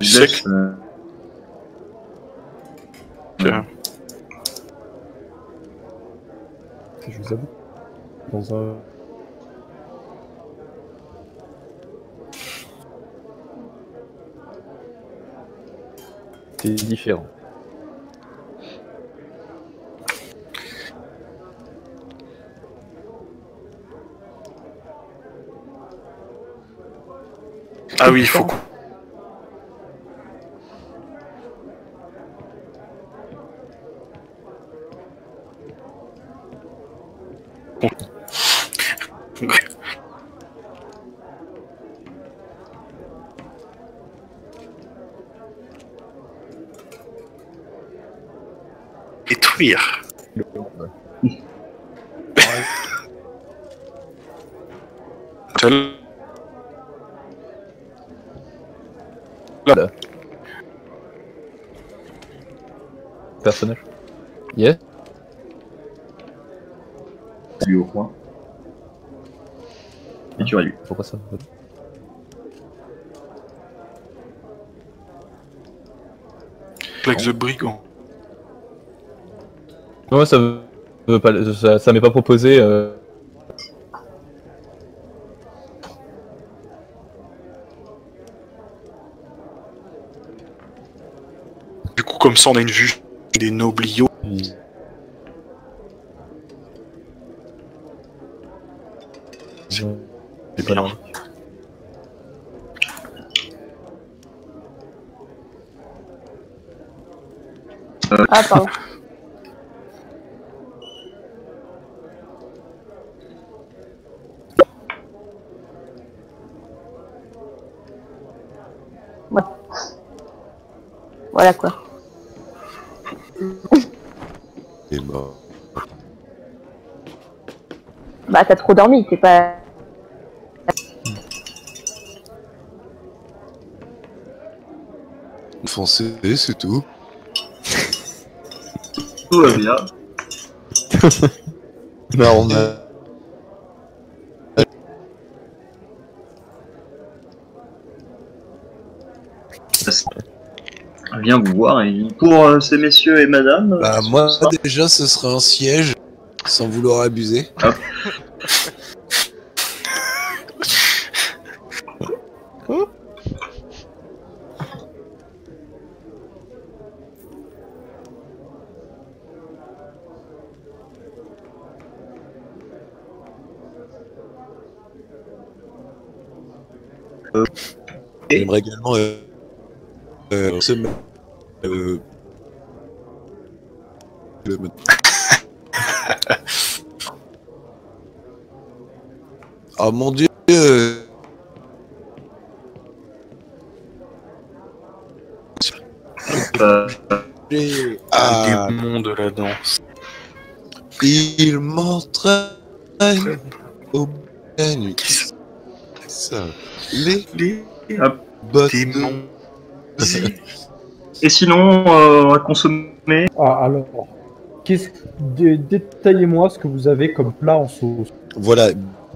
C'est sec. Je vous avoue. Dans un... C'est différent. Ah oui, il faut... Détruire. Là. Personnage. Yeah. Lui au coin. Et tu as lui. Pourquoi ça? Plaque de brigand. Non, ça veut pas. Ça m'est pas proposé. Comme ça, on a une vue des nobliaux. C'est bien. Ah, pardon. Ouais. Voilà quoi. T'es mort. Bah t'as trop dormi, t'es pas... Foncez, c'est tout. Tout va bien. Non, on a... Viens vous voir et pour ces messieurs et madame. Bah moi déjà ce sera un siège sans vouloir abuser. Ah. J'aimerais également se oh mon dieu. Ah, le démon de la danse. Il m'entraîne au nuit. Ça. Les bottes. Et sinon, à consommer. Ah, alors, détaillez-moi ce que vous avez comme plat en sauce. Voilà,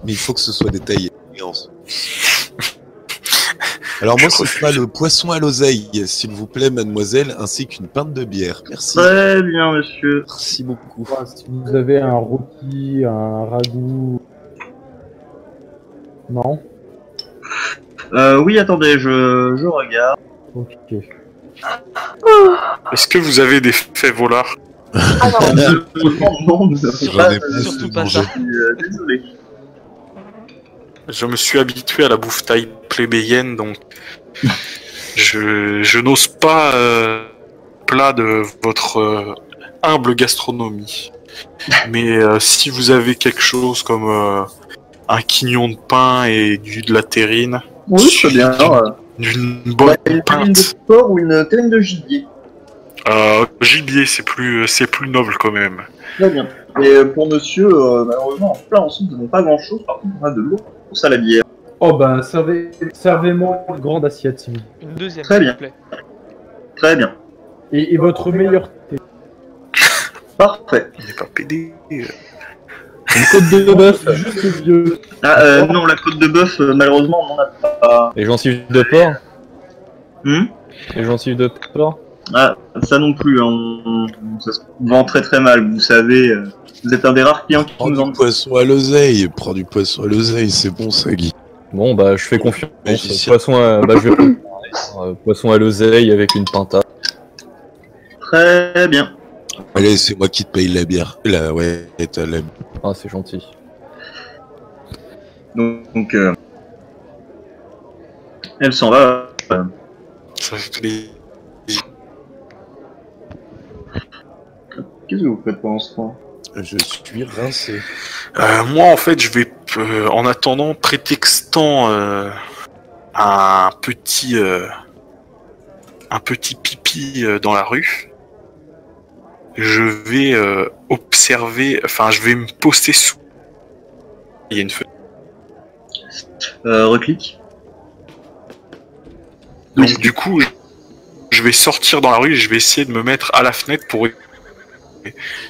mais il faut que ce soit détaillé. Alors moi, ce sera le poisson à l'oseille, s'il vous plaît, mademoiselle, ainsi qu'une pinte de bière. Merci. Très bien, monsieur. Merci beaucoup. Ah, si vous avez un rôti, un ragoût... Non? Oui, attendez, je regarde. Ok. Est-ce que vous avez des faits volards? Ah non, surtout pas ça. Désolé. Je me suis habitué à la bouffe-taille plébéienne, donc je n'ose pas plat de votre humble gastronomie. Mais si vous avez quelque chose comme un quignon de pain et de la terrine... Oui, c'est bien. Une bonne terrine de porc ou une terrine de gibier. Gibier, c'est plus noble quand même. Très bien. Et pour monsieur, malheureusement, en plat ensemble, nous n'avons pas grand-chose. Par contre, on a de l'eau pour ça, la bière. Oh ben, servez-moi une grande assiette, si vous voulez. Une deuxième, s'il vous plaît. Très bien. Et votre meilleur thé. Parfait. Il n'est pas pédé. Une côte de bœuf, juste vieux. Ah non, la côte de bœuf, malheureusement, on n'en a pas. Les gencives de porc. Les gencives de porc? Ah, ça non plus, hein. Ça se vend très très mal, vous savez. Vous êtes un des rares clients qui nous en... Poisson à l'oseille, prends du poisson à l'oseille, c'est bon ça, Guy. Bon bah je fais confiance. Poisson à... bah, je vais prendre poisson à l'oseille avec une pinta. Très bien. Allez, c'est moi qui te paye la bière. La... ouais, t'as la... Ah, c'est gentil. Donc elle s'en va. Qu'est-ce que vous faites pendant ce temps? Je suis rincé. Moi, en fait, je vais, en attendant, prétextant un petit pipi dans la rue, je vais observer. Enfin, je vais me poster sous. Il y a une fenêtre. Reclique. Donc, oui. Du coup, je vais sortir dans la rue et je vais essayer de me mettre à la fenêtre pour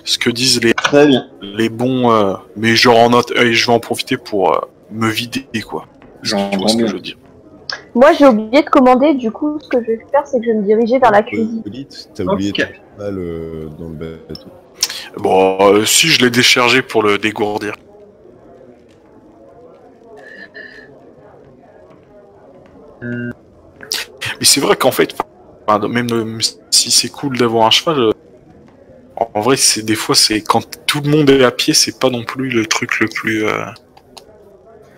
ce que disent les bons, mais genre en note, et je vais en profiter pour me vider, quoi. Ce que je veux dire. Moi, j'ai oublié de commander, du coup, ce que je vais faire, c'est que je vais me diriger vers la cuisine. T'as oublié ton cheval dans le bateau. Bon, si, je l'ai déchargé pour le dégourdir. Mais c'est vrai qu'en fait, même si c'est cool d'avoir un cheval, en vrai, c'est des fois, c'est quand tout le monde est à pied, c'est pas non plus le truc le plus.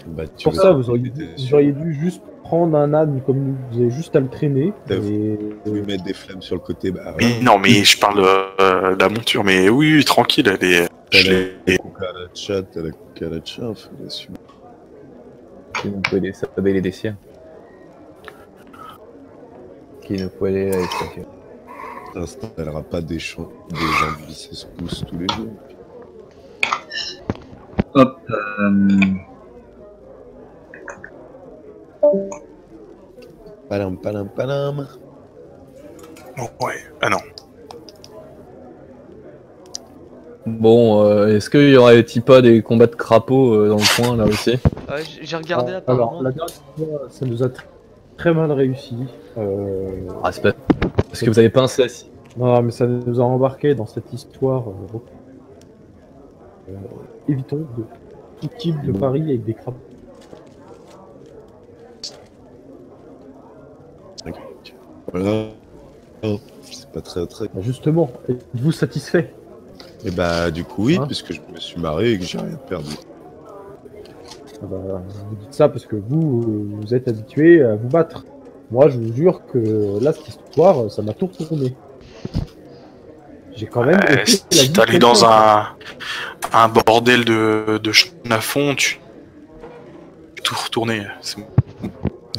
Bah, pour ça, vous auriez dû juste prendre un âne comme nous, vous avez juste à le traîner. Vous lui mettre des flammes sur le côté. Bah, mais non, mais je parle de la monture, mais oui, tranquille, elle est. Elle est la cucaracha, il faut l'assumer. On peut les saber les dessins. Qui ne pouvait aller avec ça. Elle n'aura pas des gens qui se poussent tous les jours. Hop. Palam. Oh, ouais. Ah non. Bon, est-ce qu'il y aurait-il pas des combats de crapauds dans le coin là aussi? J'ai regardé la table. Alors, la dernière fois, ça nous a très mal réussi. Ah, c'est pas... Parce que vous avez pincé la scie. Non, mais ça nous a embarqué dans cette histoire. Évitons de tout type de paris avec des crapauds. Voilà. C'est pas très. Justement, êtes-vous satisfait? Et bah, du coup, oui, puisque je me suis marré et que j'ai rien perdu. Bah, vous dites ça parce que vous êtes habitué à vous battre. Moi, je vous jure que là, cette histoire, ça m'a tout retourné. J'ai quand même... si t'allais dans un bordel de chenafond, tu... tout retourné.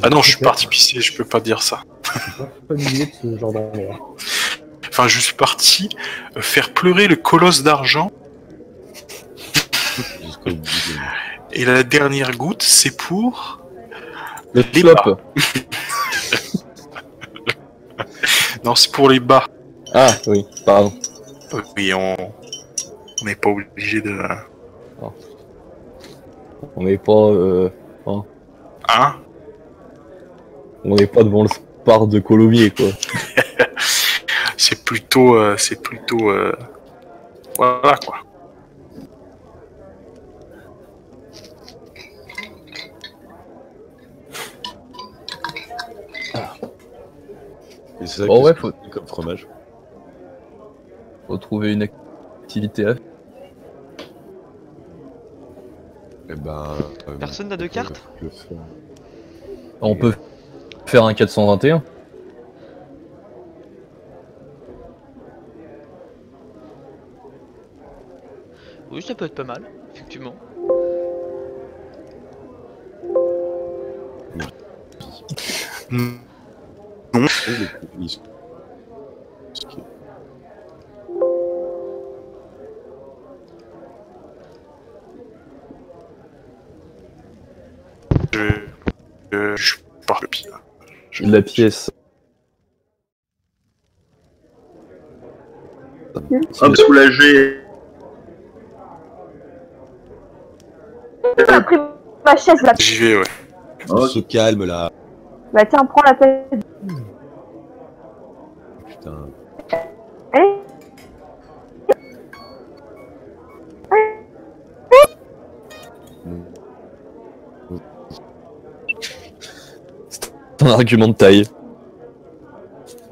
Ah non, je suis parti pisser, je peux pas dire ça. Je suis pas familier de ce genre d'endroit. Enfin, je suis parti faire pleurer le colosse d'argent. Et la dernière goutte, c'est pour... les clopes. Non, c'est pour les bas. Ah oui, pardon. Oui, on n'est pas obligé de... Oh. On n'est pas... Oh. Hein? On n'est pas devant le spar de Colomiers, quoi. C'est plutôt... Voilà, quoi. Et c'est ça oh ouais, faut... comme fromage. Faut trouver une activité à... Eh ben... Personne n'a de carte? On peut faire un 421. Oui, ça peut être pas mal, effectivement. Non. Je pars le pied. La pièce. Hop, soulagé. J'ai pris ma chaise là. J'y vais, ouais. On se calme là. Bah tiens, prends la tête. putain. C'est un argument de taille.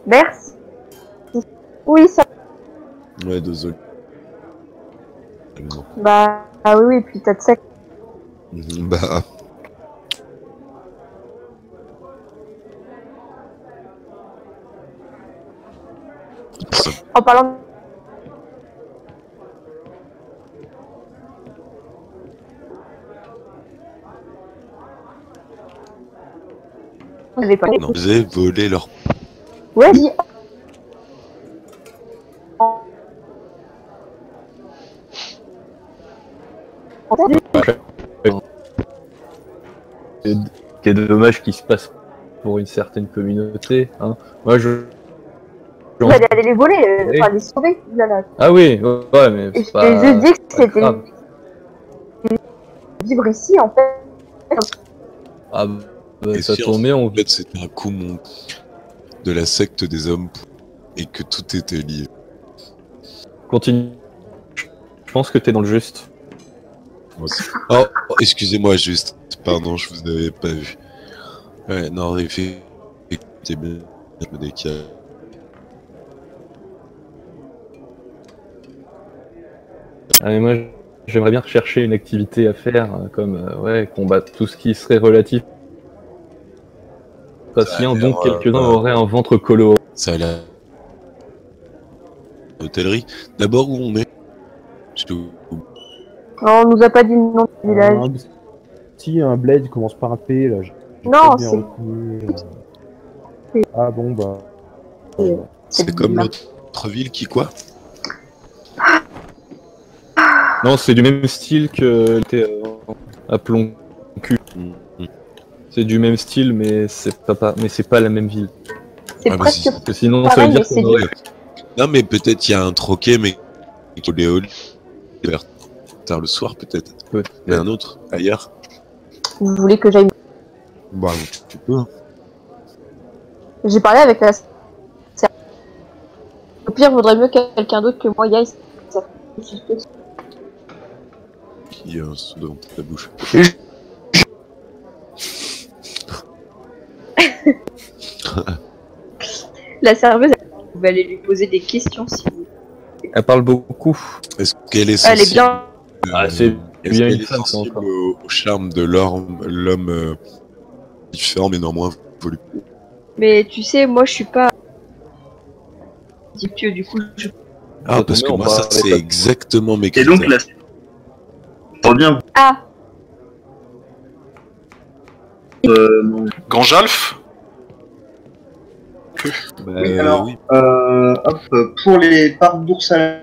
Merci. Oui, ça. Ouais, désolé. Bah, ah oui, puis t'as de sec. Bah. En parlant on faisait voler leur... Ouais, dis... C'est dommage qu'il se passe pour une certaine communauté, hein. Moi, je... Vous allez aller les voler, oui. Enfin les sauver, là. Ah oui, ouais, mais c'est pas... Je dis que c'était... Vivre ici, en fait... Ah bah, ça tombait, on... En fait, c'était un coumon de la secte des hommes, et que tout était lié. Continue. Je pense que t'es dans le juste. Oh, excusez-moi, juste. Pardon, je vous avais pas vu. Ouais, non, écoutez bien, je me décale. Ah mais moi j'aimerais bien rechercher une activité à faire comme ouais, combattre tout ce qui serait relatif. Patient, donc quelques-uns auraient un ventre coloré. Ça a l'air... Hôtellerie. D'abord où on est? Non, on nous a pas dit le nom du village. Si un bled commence par un P là. Non, c'est... Ah bon bah... C'est comme l'autre ville qui quoi? Non, c'est du même style que Aplon Cul. C'est du même style, mais c'est pas la même ville. C'est ah presque. Parce que sinon, pareil, ça veut dire qu'on aurait... Non, mais peut-être il y a un troquet, mais tard le soir, peut-être. Ouais. Mais un autre ailleurs. Vous voulez que j'aille? Bah, tu peux. J'ai parlé avec la. Au pire, vaudrait mieux que quelqu'un d'autre que moi y aille. Il y a un sou devant ta bouche. La serveuse, vous pouvez aller lui poser des questions si vous... Elle parle beaucoup. Est-ce qu'elle est sensible? Elle est bien. Ah, c'est bien une femme sensible au charme de l'homme différent mais néanmoins volume. Mais tu sais, moi je suis pas... Dictueux, du coup je... Ah parce que moi ça c'est exactement mes critères. Et donc la... Bien. Ah. Ganjalf. Oui, alors, oui. Hop, pour les parts d'ours à la...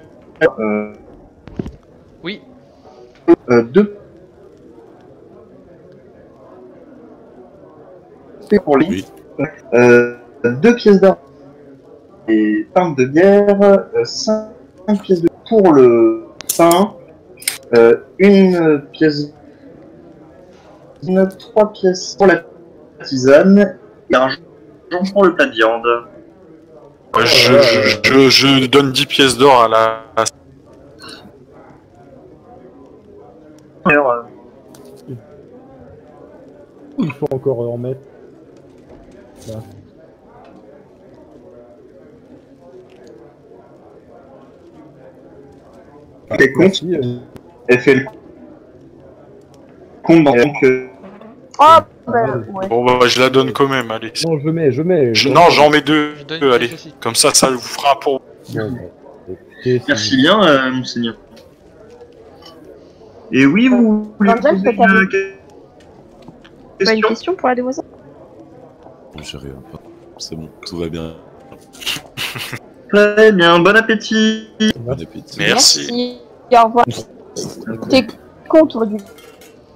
Oui. Deux. Pour les... Oui. Deux pièces d'argent. Et pintes de bière. Cinq pièces de... Pour le pain. Une pièce, trois pièces pour la tisane et un jonc pour le plat de viande. Je donne 10 pièces d'or à la... Alors, il faut encore en mettre. Là. T'es con. Elle fait le compte donc. Oh, ben, ouais. Bon bah je la donne quand même, allez. Non je mets. Non j'en mets deux, allez. Comme ça ça vous fera pour. Merci bien monseigneur. Et oui vous voulez poser une question pour la demoiselle? J'ai rien, c'est bon, tout va bien. Très bien, bon appétit. Bon appétit. Merci. Au revoir. T'es con, t'aurais dû...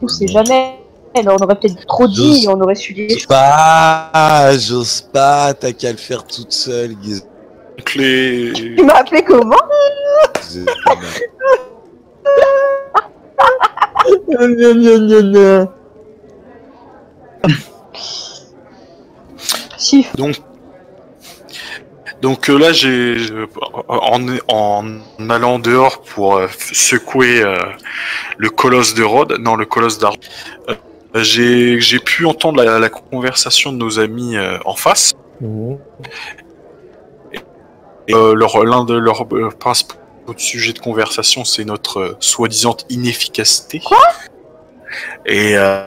On sait jamais, on aurait peut-être trop dit, on aurait su les choses. J'ose pas, t'as qu'à le faire toute seule, Guise. Clé... Tu m'as appelé comment? Donc... Donc là, j'ai en allant dehors pour secouer le colosse de Rhodes, non, le colosse d'Argent, j'ai pu entendre la conversation de nos amis en face. Mmh. L'un de leurs principaux sujets de conversation, c'est notre soi-disant inefficacité. Quoi ? Et il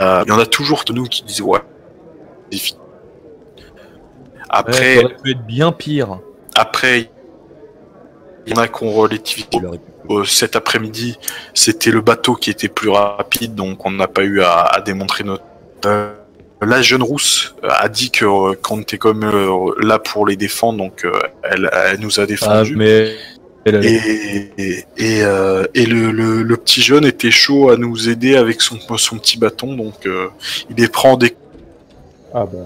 y en a toujours de nous qui disent ouais. Après, ça peut être bien pire. Après, il y en a qu'on relativise. Cet après-midi, c'était le bateau qui était plus rapide, donc on n'a pas eu à démontrer notre. La jeune rousse a dit que qu'on était comme là pour les défendre, donc elle nous a défendu. Ah, mais... Et le petit jeune était chaud à nous aider avec son petit bâton, donc il les prend des. Ah bah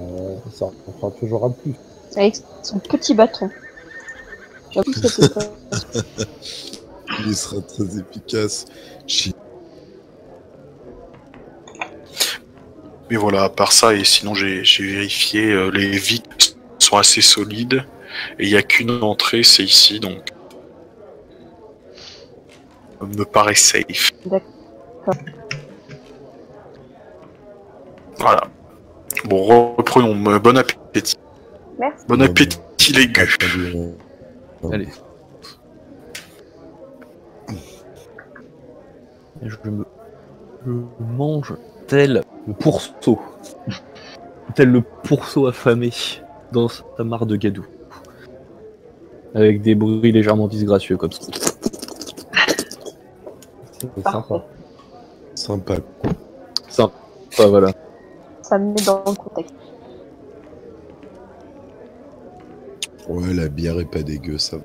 ça fera toujours un plus. Avec son petit bâton. J'avoue que c'est pas... Il sera très efficace. Mais voilà, à part ça, et sinon j'ai vérifié, les vitres sont assez solides, et il n'y a qu'une entrée, c'est ici, donc... Ça me paraît safe. D'accord. Voilà. Bon, reprenons, bon appétit. Merci. Bon appétit, les gars. Allez. Je mange tel... le pourceau. Tel le pourceau affamé dans sa mare de gadou. Avec des bruits légèrement disgracieux comme ça. C'est sympa. Sympa. Sympa, voilà. Ça me met dans le contexte. Ouais, la bière est pas dégueu, ça.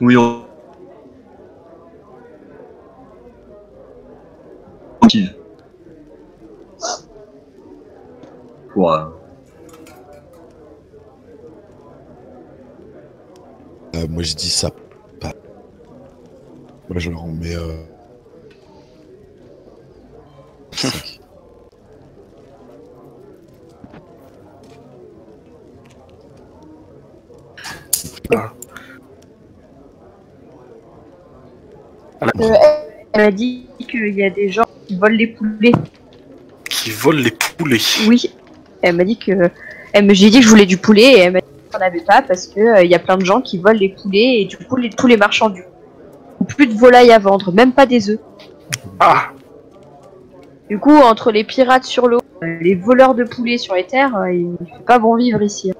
Oui, on... Ouais. Moi je dis ça pas. Moi je leur mets. Elle a dit qu'il y a des gens qui volent les poulets. Qui volent les poulets? Oui. Elle m'a dit que... J'ai dit que je voulais du poulet et elle m'a dit qu'on n'avait pas parce qu'il y a plein de gens qui volent les poulets et du coup tous les marchands du... Plus de volailles à vendre, même pas des œufs. Ah. Du coup, entre les pirates sur l'eau, les voleurs de poulets sur les terres, il ne fait pas bon vivre ici.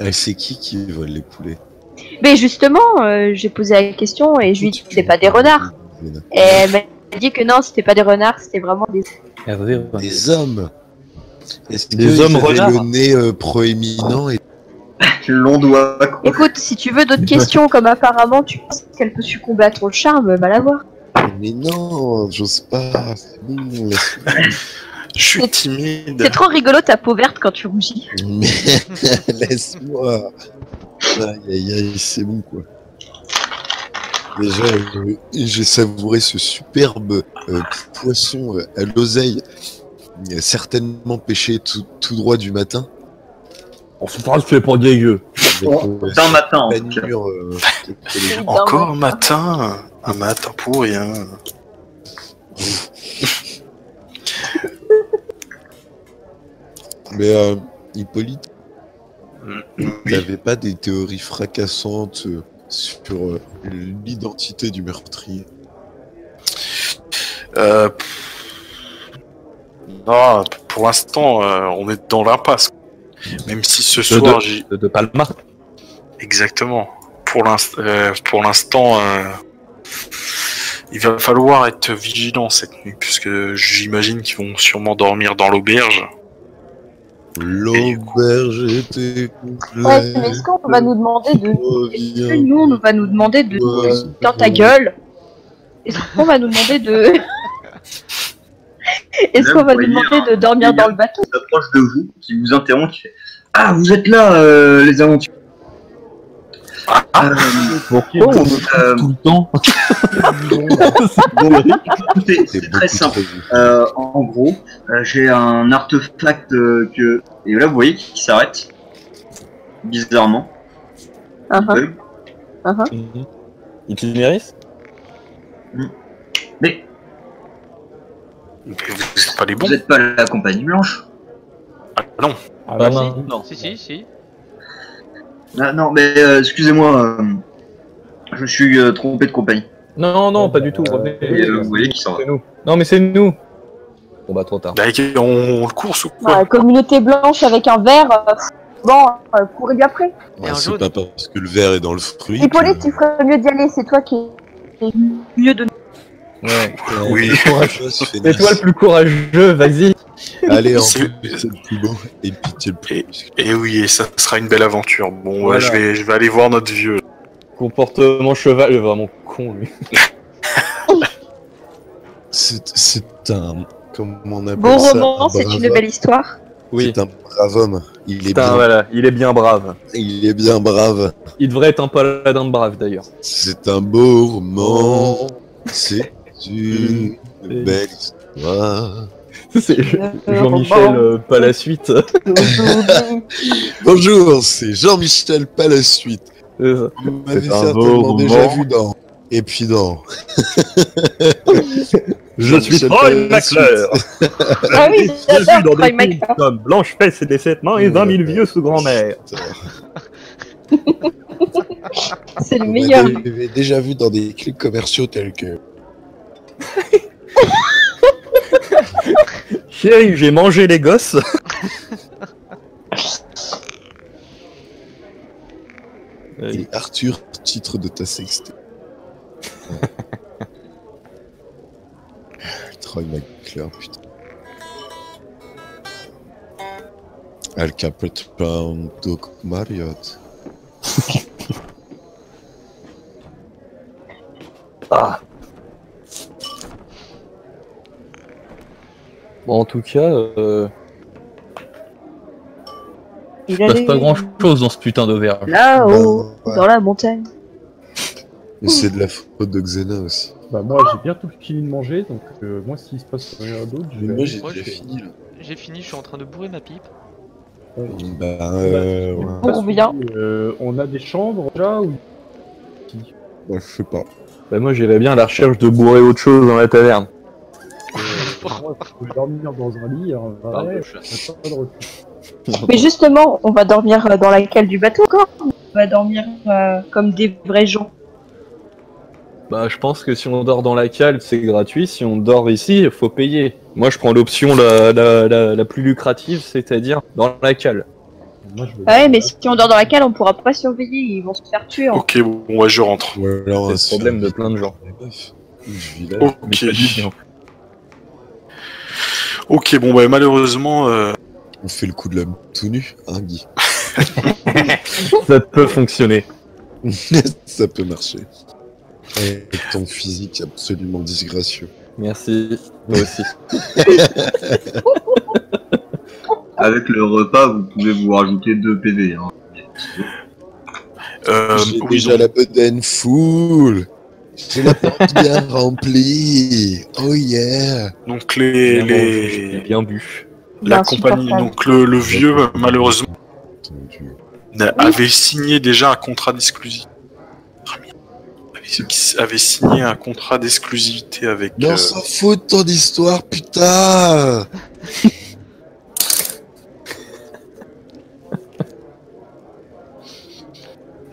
Ah, c'est qui vole les poulets? Mais justement, j'ai posé la question et je lui ai dit que c'était pas des renards. Et elle m'a dit que non, c'était pas des renards, c'était vraiment des... Des hommes. Est-ce que les hommes avaient le nez proéminent et long doigt? Écoute, si tu veux d'autres questions, comme apparemment tu penses qu'elle peut succomber à ton charme, va la voir. Mais non, j'ose pas. Bon, je suis timide. C'est trop rigolo ta peau verte quand tu rougis. Mais laisse-moi. Aïe aïe aïe, c'est bon quoi. Déjà, j'ai savouré ce superbe poisson à l'oseille. Certainement pêché tout droit du matin. On se parle, c'est pas dégueu. D'un matin, encore un matin. Un matin pour rien. Mais Hippolyte, t'avais pas des théories fracassantes sur l'identité du meurtrier? Non, pour l'instant, on est dans l'impasse. Même si ce soir... De Palma. Exactement. Pour l'instant, il va falloir être vigilant cette nuit, puisque j'imagine qu'ils vont sûrement dormir dans l'auberge. L'auberge était complète. Ouais, mais est-ce qu'on va nous demander de... Est-ce que nous, on va nous demander de... Dans ta gueule. Est-ce qu'on va nous demander de... Est-ce qu'on va nous demander de dormir dans le bateau? Qui s'approche de vous, qui vous interrompt, qui fait: Ah, vous êtes là, les aventuriers. Pourquoi on me coupe tout le temps? C'est très simple. En gros, j'ai un artefact que... Et là, vous voyez qu'il s'arrête. Bizarrement. Il te mérite. Mais... Vous n'êtes pas les bons. Vous n'êtes pas la compagnie blanche. Ah non. Ah bah non. Si. Non, si, si, si. Ah, non, mais excusez-moi, je me suis trompé de compagnie. Non, non, pas du tout. Vous voyez qui s'en va. Non, mais c'est nous. Bon, bah, trop tard. Bah, on le course ou quoi? La communauté blanche avec un verre, bon, courir après. Ouais, c'est pas parce que le verre est dans le fruit. Hippolyte, tu ferais mieux d'y aller, c'est toi qui es mieux de nous. Ouais, oui. C'est toi le plus courageux, vas-y. Allez, c'est le plus beau. Et puis c'est le plus. Et oui, et ça sera une belle aventure. Bon, voilà. je vais aller voir notre vieux. Comportement cheval, il est vraiment con lui. C'est un. Comment on appelle bon ça? Bon roman, c'est une belle histoire. Oui. C'est un brave homme. Il est bien. Voilà, il est bien brave. Il est bien brave. Il devrait être un paladin brave d'ailleurs. C'est un beau roman. C'est une belle histoire. C'est Jean-Michel Palasuite. Bonjour, c'est Jean-Michel Palasuite. Vous m'avez certainement déjà vu dans... Et puis dans... Je suis Troy McClure. Ah oui, j'adore Troy McClure. Comme Blanche Fesse et des 7 mains et 20 000 vieux sous-grand-mère. C'est le meilleur. Je l'avais déjà vu dans des clips commerciaux tels que... Chérie, j'ai mangé les gosses. Et Arthur, titre de ta sexte. Troy McClure, putain. Al Capet Pound, Doc Marriott. Ah. Bon, en tout cas, il se passe pas grand chose dans ce putain d'auberge. Là-haut, dans la montagne. Et c'est de la faute de Xena aussi. Bah, moi j'ai bien tout fini de manger, donc moi s'il se passe rien d'autre, j'ai déjà fini là. J'ai fini, je suis en train de bourrer ma pipe. Ouais. Bah, ouais. On a des chambres déjà ou. Bah, je sais pas. Bah, moi j'irais bien à la recherche de bourrer autre chose dans la taverne. Moi, je peux dormir dans un lit, hein. Ouais, mais justement, on va dormir dans la cale du bateau, quoi. On va dormir comme des vrais gens. Bah, je pense que si on dort dans la cale, c'est gratuit. Si on dort ici, il faut payer. Moi, je prends l'option la plus lucrative, c'est-à-dire dans la cale. Moi, ouais, mais si on dort dans la cale, on pourra pas surveiller. Ils vont se faire tuer. Hein. Ok, bon, moi, je rentre. Ouais, c'est le problème de plein de gens. Ok. Ok, bon bah malheureusement... On fait le coup de l'homme tout nu, hein Guy? Ça peut fonctionner. Ça peut marcher. Et ton physique absolument disgracieux. Merci, moi aussi. Avec le repas, vous pouvez vous rajouter 2 PV. Hein. J'ai déjà la bedaine full. J'ai la porte bien remplie. Oh yeah. Donc les... bien bu. La compagnie, donc le vieux malheureusement avait signé déjà un contrat d'exclusivité. Avait signé un contrat d'exclusivité avec. Non, s'en fout de ton histoire, putain.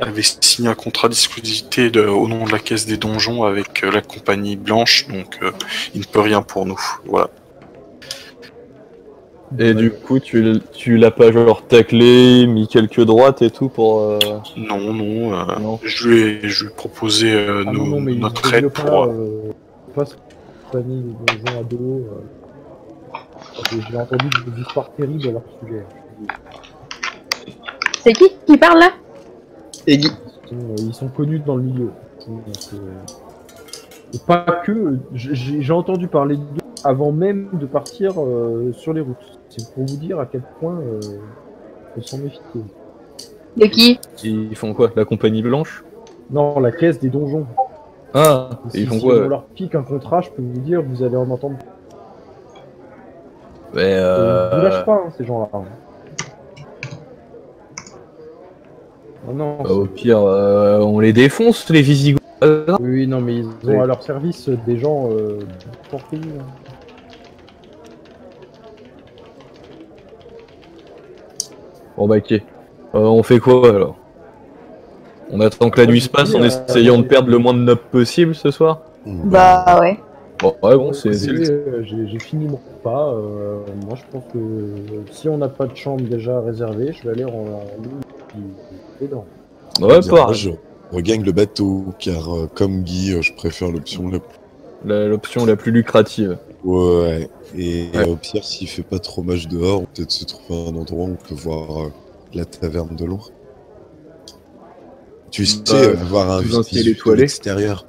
Avait signé un contrat d'exclusivité au nom de la Caisse des Donjons avec la compagnie blanche, donc il ne peut rien pour nous, voilà. Et du coup, tu l'as pas genre taclé, mis quelques droites et tout pour... Non, non, non. Je lui ai proposé notre aide pour... Pas ce compagnie des Donjons à dos, j'ai entendu des histoires terribles à leur sujet. C'est qui parle là? Et Guy. Ils sont connus dans le milieu. Et pas que. J'ai entendu parler d'eux avant même de partir sur les routes. C'est pour vous dire à quel point ils sont méfiés. De qui? Ils font quoi? La compagnie blanche? Non, la caisse des donjons. Ah, et ils font quoi? Si on leur pique un contrat, je peux vous dire, vous allez en entendre. Mais ils ne lâchent pas, hein, ces gens-là. Oh non, bah, au pire, on les défonce, les Visigoths. Oui, non, mais ils ont à leur service des gens pour pays. Hein. Bon, bah, ok. On fait quoi alors? On attend que la nuit se passe en essayant de perdre le moins de nob possible ce soir? Bah ouais. Bon, ouais, bon, c'est... J'ai fini mon repas. Moi, je pense que si on n'a pas de chambre déjà réservée, je vais aller en ligne. Ouais, pareil. Regagne le bateau, car comme Guy, je préfère l'option la plus lucrative. Ouais, et au pire, s'il fait pas trop match dehors, peut-être se trouver un endroit où on peut voir la taverne de loin. Tu sais, avoir un visage à l'extérieur.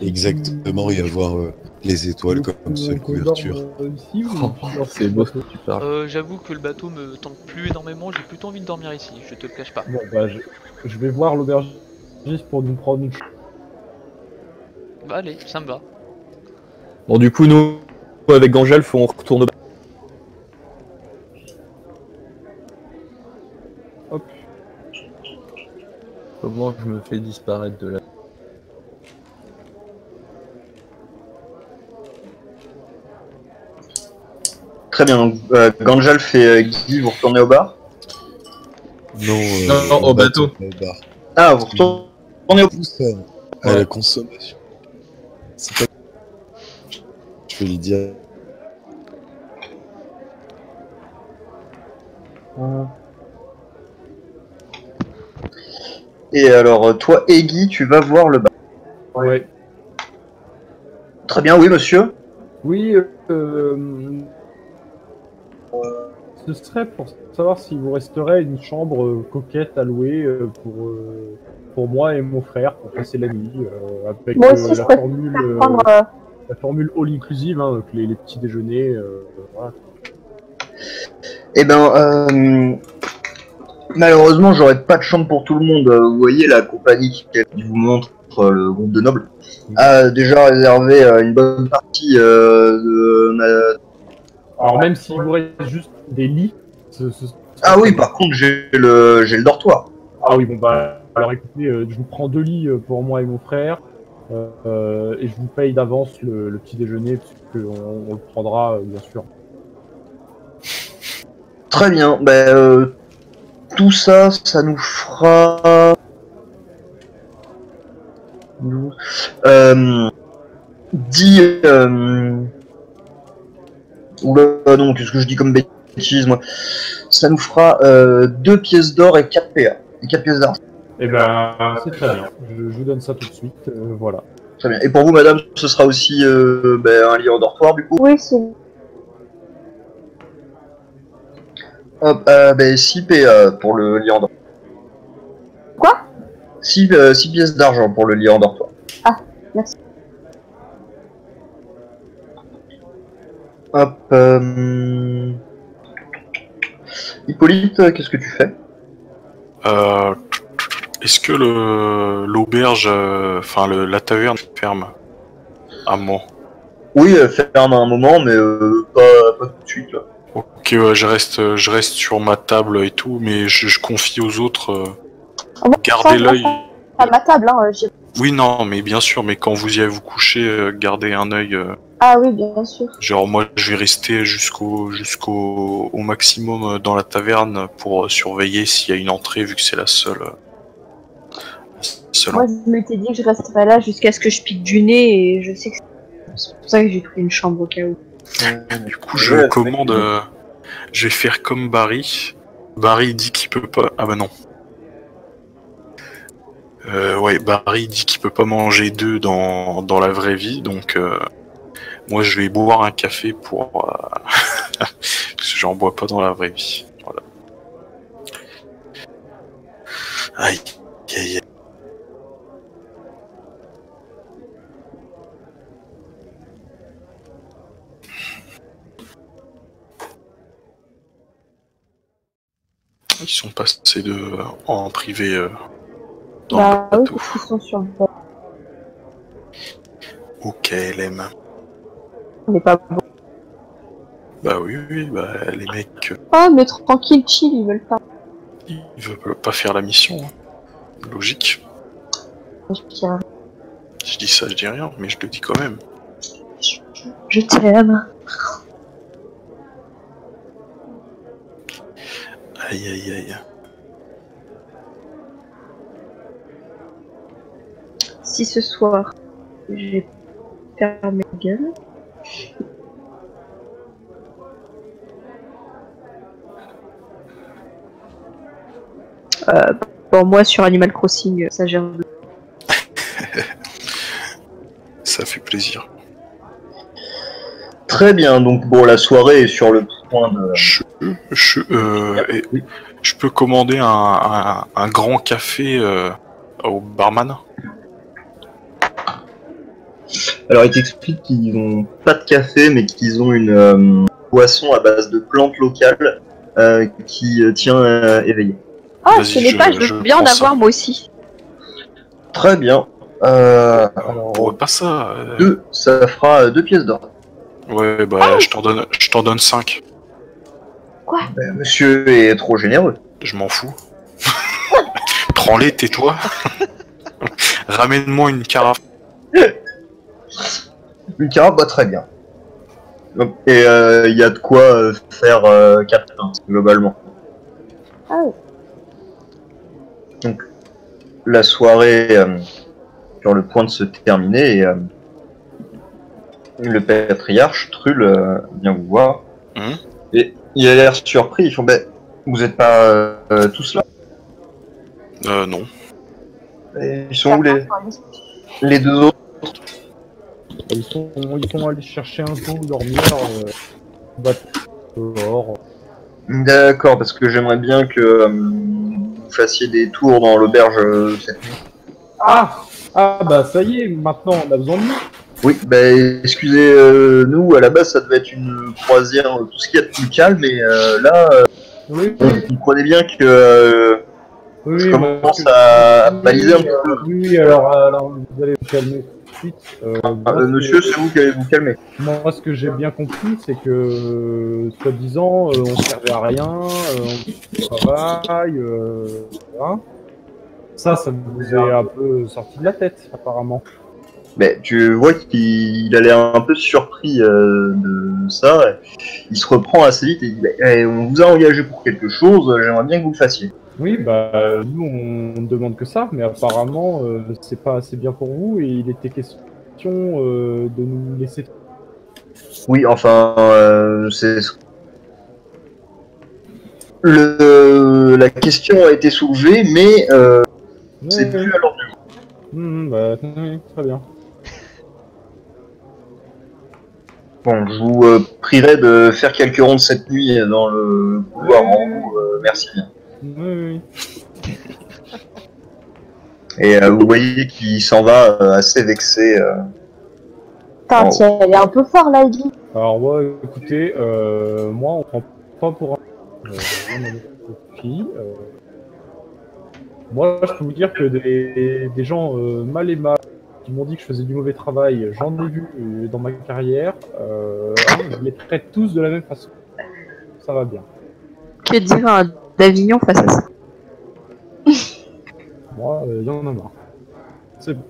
Exactement, et avoir les étoiles comme seule couverture. C'est beau, tu parles. J'avoue que le bateau me tente plus énormément, j'ai plutôt envie de dormir ici, je te le cache pas. Bon, bah, je vais voir l'aubergiste pour nous prendre une... Bah allez, ça me va. Bon, du coup, nous, avec Gangelf, on retourne au... Hop. Comment je me fais disparaître de la... Très bien, donc Gangelf et Guy, vous retournez au bar? Non, au bateau. Ah, vous retournez au bateau. À la consommation. Pas... Je vais lui dire. Et alors, toi et Guy, tu vas voir le bar? Oui. Très bien, oui, monsieur. Oui, ce serait pour savoir si vous resterez une chambre coquette à louer pour moi et mon frère pour passer la nuit avec aussi, la formule all inclusive, hein, avec les petits déjeuners. Voilà. Eh ben, malheureusement, j'aurais pas de chambre pour tout le monde. Vous voyez la compagnie qui vous montre le groupe de nobles a déjà réservé une bonne partie de. Alors même s'il vous reste juste des lits... Ah oui, par contre, j'ai le dortoir. Ah oui, bon bah, alors écoutez, je vous prends 2 lits pour moi et mon frère, et je vous paye d'avance le petit déjeuner, puisqu'on le prendra, bien sûr. Très bien, bah, tout ça, ça nous fera... Nous... 10... Oula, non, qu'est-ce que je dis comme bêtise, moi. Ça nous fera 2 pièces d'or et 4 PA. Et 4 pièces d'argent. Eh ben, c'est très bien. Je vous donne ça tout de suite. Voilà. Très bien. Et pour vous, madame, ce sera aussi un lit en dortoir, du coup? Oui, c'est. Hop, 6 PA pour le lit en dortoir. Quoi? 6 pièces d'argent pour le lit en dortoir. Ah, merci. Hop, Hippolyte, qu'est-ce que tu fais? Est-ce que l'auberge, enfin la taverne ferme un moment? Oui, ferme à un moment, mais pas tout de suite. Là. Ok, ouais, je reste sur ma table et tout, mais je confie aux autres. Gardez l'œil. À ma table, hein. Oui, non, mais bien sûr, mais quand vous y allez vous coucher, gardez un œil. Ah oui, bien sûr. Genre, moi, je vais rester jusqu'au maximum dans la taverne pour surveiller s'il y a une entrée, vu que c'est la seule. Moi, je m'étais dit que je resterais là jusqu'à ce que je pique du nez, et je sais que c'est pour ça que j'ai pris une chambre au cas où. Du coup, je commande. Je vais faire comme Barry. Barry dit qu'il peut pas. Ah bah non. Ouais, Barry dit qu'il peut pas manger d'œufs dans la vraie vie, donc moi je vais boire un café pour parce que j'en bois pas dans la vraie vie. Voilà. Aïe, aïe, aïe. Ils sont passés en privé dans le bateau. Ils sont sur le bateau. Ok, LM. On n'est pas bon. Bah oui, oui, bah les mecs... Ah, mais tranquille, chill, ils veulent pas. Ils veulent pas faire la mission, hein. Logique. Tiens. Je dis ça, je dis rien, mais je le dis quand même. Je t'aime. Aïe, aïe, aïe. 6 ce soir... J'ai fermé ma gueule. Bon, moi sur Animal Crossing, ça gère. Ça fait plaisir. Très bien, donc bon, la soirée est sur le point de... Je peux commander un grand café au barman ? Alors, il t'explique qu'ils n'ont pas de café, mais qu'ils ont une boisson à base de plantes locales qui tient éveillé. Ah, je ne sais pas, je veux bien en avoir moi aussi. Très bien. Alors, pas ça. Deux, ça fera 2 pièces d'or. Ouais, bah, ah, je t'en donne 5. Quoi ? Bah, monsieur est trop généreux. Je m'en fous. Prends-les, tais-toi. Ramène-moi une carafe. Une carafe, bah très bien. Et il y a de quoi faire 4 pintes, globalement. Oh. Donc, la soirée sur le point de se terminer, et le patriarche, Trull, vient vous voir. Mmh. Et il a l'air surpris, ils font, bah, vous êtes pas tous là? Non. Et ils sont où les deux autres? Ils sont allés chercher un pot, dormir, dehors. D'accord, parce que j'aimerais bien que vous fassiez des tours dans l'auberge cette nuit. Ah bah ça y est, maintenant on a besoin de nous. Oui, bah excusez nous, à la base ça devait être une croisière, tout ce qu'il y a de plus calme, mais là, oui. Vous comprenez bien que oui, je commence à baliser un peu. Oui, alors vous allez vous calmer. Monsieur, c'est vous qui allez vous calmer. Moi, ce que j'ai bien compris, c'est que, soi-disant, on servait à rien, on travaille, hein. Ça vous est un peu sorti de la tête, apparemment. Mais tu vois qu'il a l'air un peu surpris de ça. Il se reprend assez vite et dit, bah, on vous a engagé pour quelque chose, j'aimerais bien que vous le fassiez. Oui, bah nous on ne demande que ça, mais apparemment c'est pas assez bien pour vous et il était question de nous laisser. Oui, enfin c'est la question a été soulevée, mais oui, c'est plus à l'ordre du jour. Bah oui, très bien. Bon, je vous prierai de faire quelques rondes cette nuit dans le couloir en haut. Merci bien. Oui, oui. Et vous voyez qu'il s'en va assez vexé. Putain, tiens, elle est un peu fort là, Guy. Alors, ouais, écoutez, moi on prend pas pour un. Moi je peux vous dire que des gens mal et mal qui m'ont dit que je faisais du mauvais travail, j'en ai vu dans ma carrière. Je les traite tous de la même façon. Ça va bien. Que dire à d'Avignon face à ça. Moi, il y en a marre. C'est bon.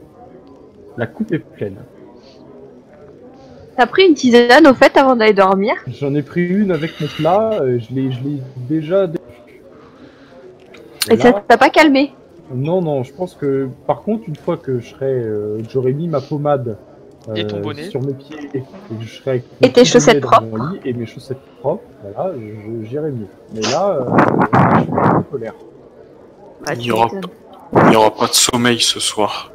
La coupe est pleine. T'as pris une tisane au fait avant d'aller dormir? J'en ai pris une avec mon plat, je l'ai déjà... Et là, ça t'a pas calmé? Non, je pense que... Par contre, une fois que j'aurais mis ma pommade sur mes pieds et que je serais avec mes tes chaussettes propres dans mon lit et mes chaussettes propres, voilà, j'irai mieux. Mais là, je suis un peu colère. Ah, il n'y aura pas de sommeil ce soir.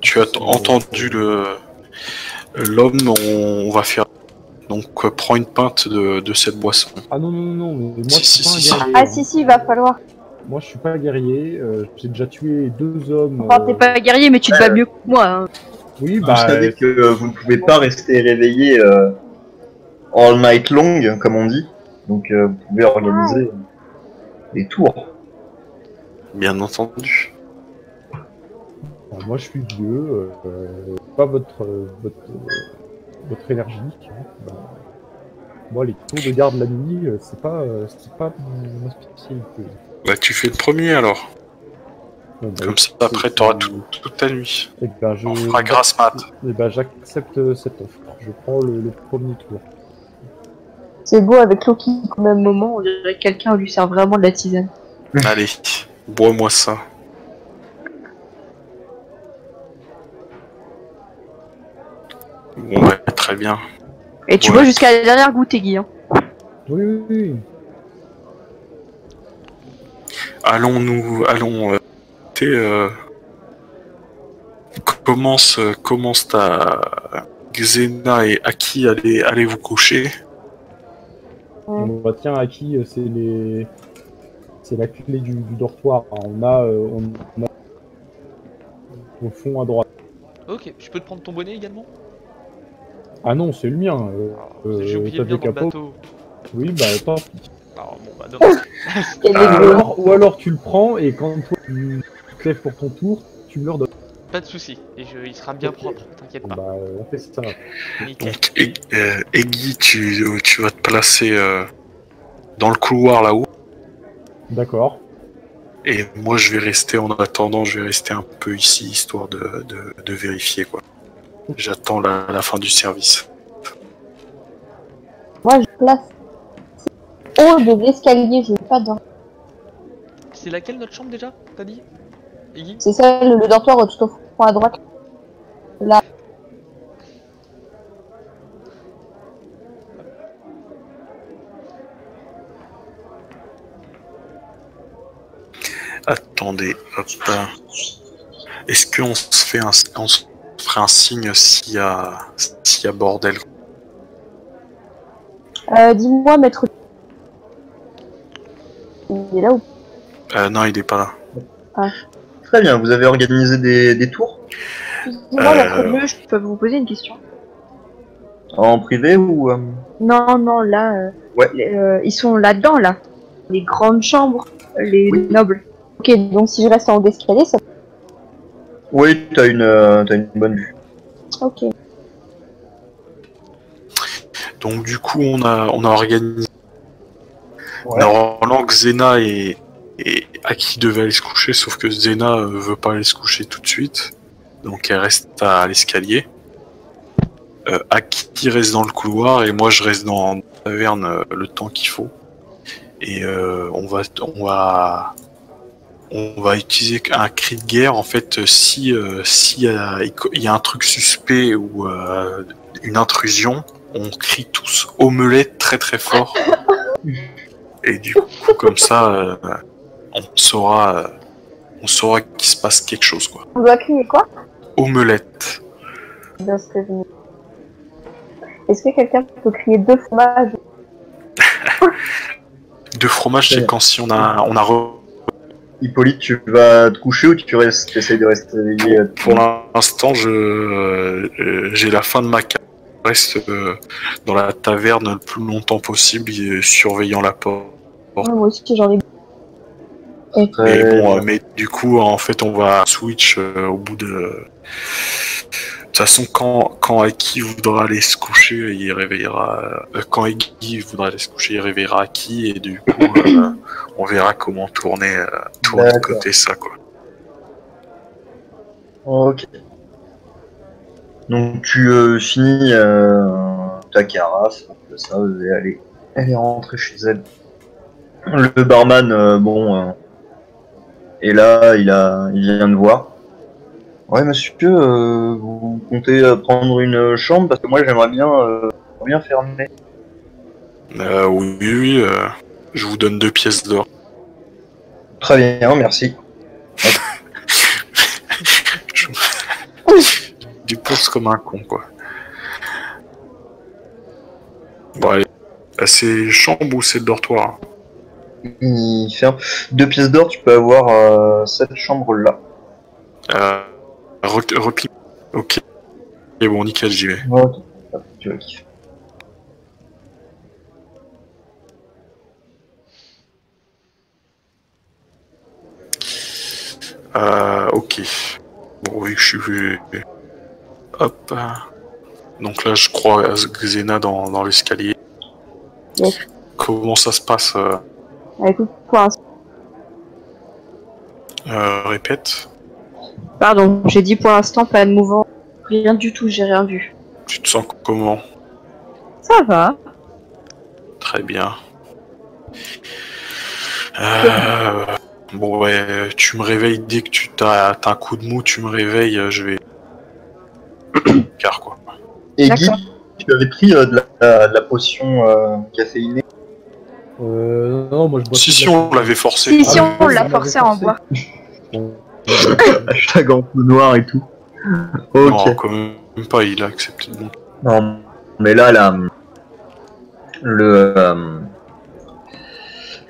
Tu as entendu l'homme, on va faire. Donc prends une pinte de cette boisson. Ah non, mais moi je suis pas un guerrier. Ah si, va falloir. Moi je suis pas guerrier, j'ai déjà tué 2 hommes. Enfin, t'es pas guerrier, mais tu te bats mieux que moi. Hein. Oui, bah, vous savez que vous ne pouvez pas rester réveillé all night long, comme on dit. Donc vous pouvez organiser. des tours. Bien entendu. Alors moi je suis vieux, pas votre énergie. Bah, moi les tours de garde la nuit, c'est pas ma spécialité. Bah tu fais le premier alors. Bon, bah, comme ça après t'auras toute ta nuit. Et bah, on fera grâce mat. Et bah j'accepte cette offre. Je prends le premier tour. C'est beau avec l'eau qui, au même moment, on dirait que quelqu'un lui sert vraiment de la tisane. Allez, bois-moi ça. Ouais, très bien. Et tu vois jusqu'à la dernière goutte, Guy. Hein. Oui, oui, oui. Commence ta... Xena et Aki, allez vous coucher. Tiens, Aki, c'est les... c'est la clé du dortoir. On a au fond à droite. Ok, je peux te prendre ton bonnet également? Ah non, c'est le mien. J'ai oublié le capot. Oui, bah attends. Alors, bon, bah, non. Ou alors tu le prends et quand toi tu te lèves pour ton tour, tu me le redonnes. Pas de soucis, il sera bien propre, t'inquiète pas. Bah, on fait ça. Donc, Eggy, tu vas te placer dans le couloir là-haut. D'accord. Et moi, je vais rester en attendant, je vais rester un peu ici, histoire de vérifier, quoi. J'attends la fin du service. Moi, je place haut de l'escalier, je vais pas dans. C'est laquelle notre chambre déjà, t'as dit? C'est ça, le dortoir tout au fond à droite. Là. Attendez, hop. Est-ce qu'on se fait on se ferait un signe s'il y a bordel? Dis-moi, maître. Il est là ou? Non, il est pas là. Ah. Très bien, vous avez organisé des tours? Moi, je peux vous poser une question. En privé ou... Non, là... ouais. Ils sont là-dedans, là. Les grandes chambres, les nobles. Ok, donc si je reste en haut d'escalier, ça... Oui, t'as une bonne vue. Ok. Donc du coup, on a organisé... Ouais. Alors, Roland, Xena et Aki devait aller se coucher, sauf que Xena veut pas aller se coucher tout de suite, donc elle reste à l'escalier. Aki reste dans le couloir et moi je reste dans la taverne le temps qu'il faut. Et on va utiliser un cri de guerre en fait s'il y a un truc suspect ou une intrusion, on crie tous omelette très très fort. Et du coup comme ça on saura qu'il se passe quelque chose, quoi. On doit crier quoi? Omelette. Est-ce que quelqu'un peut crier deux fromages? Deux fromages, c'est quand si on a Hippolyte, tu vas te coucher ou tu restes, essayes de rester éveillé? Pour l'instant, j'ai la fin de ma carte. Je reste dans la taverne le plus longtemps possible, surveillant la porte. Moi aussi, j'ai envie. Mais du coup, en fait, on va switch au bout de... De toute façon, quand Aki voudra aller se coucher, il réveillera... quand Eggy voudra aller se coucher, il réveillera Aki, et du coup, on verra comment tourner de côté ça, quoi. Ok. Donc, tu finis ta carafe, ça, et elle est rentrée chez elle. Le barman, et là, il vient de voir. Ouais, monsieur, vous comptez prendre une chambre? Parce que moi, j'aimerais bien fermer. Oui, je vous donne 2 pièces d'or. Très bien, merci. Du pouce comme un con, quoi. Bon, allez. C'est chambre ou c'est le dortoir? Il ferme. 2 pièces d'or, tu peux avoir cette chambre-là. Repli. Ok. Et bon, nickel, j'y vais. Ok. Tu vas kiffer. Ok. Bon, oui, je suis... Hop. Donc là, je crois à Xena dans l'escalier. Yes. Comment ça se passe Écoute, quoi répète. Pardon, j'ai dit pour l'instant, pas de mouvement. Rien du tout, j'ai rien vu. Tu te sens comment? Ça va. Très bien. Bon, ouais, tu me réveilles dès que tu t'as un coup de mou, tu me réveilles, je vais... Car quoi. Et Guy, tu avais pris de la potion caféinée? Non, moi je bois. Si on l'avait forcé. Si on l'a forcé à en boire. Hashtag en peau noire et tout. Ok. Non, quand même pas, il a accepté de moi. Non, mais là,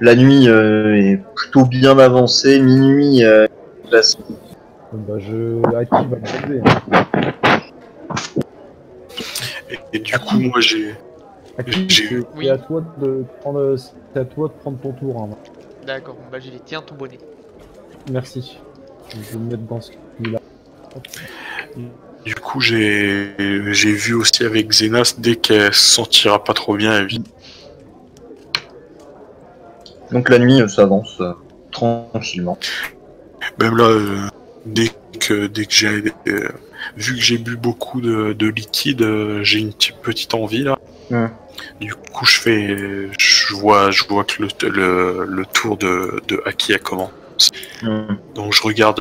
la nuit est plutôt bien avancée, minuit, là, bah Aki va me poser. Et du coup, moi j'ai... Oui. C'est à toi de prendre ton tour. Hein. D'accord, bah j'ai les tiens, ton bonnet. Merci. Je vais me mettre dans ce cul-là. Du coup, j'ai vu aussi avec Xenas, dès qu'elle se sentira pas trop bien, elle vit. Donc la nuit s'avance tranquillement. Même là, dès que j'ai... vu que j'ai bu beaucoup de liquide, j'ai une petite envie là. Mm. Du coup, je vois que le tour de Aki a commencé. Mm. Donc je regarde,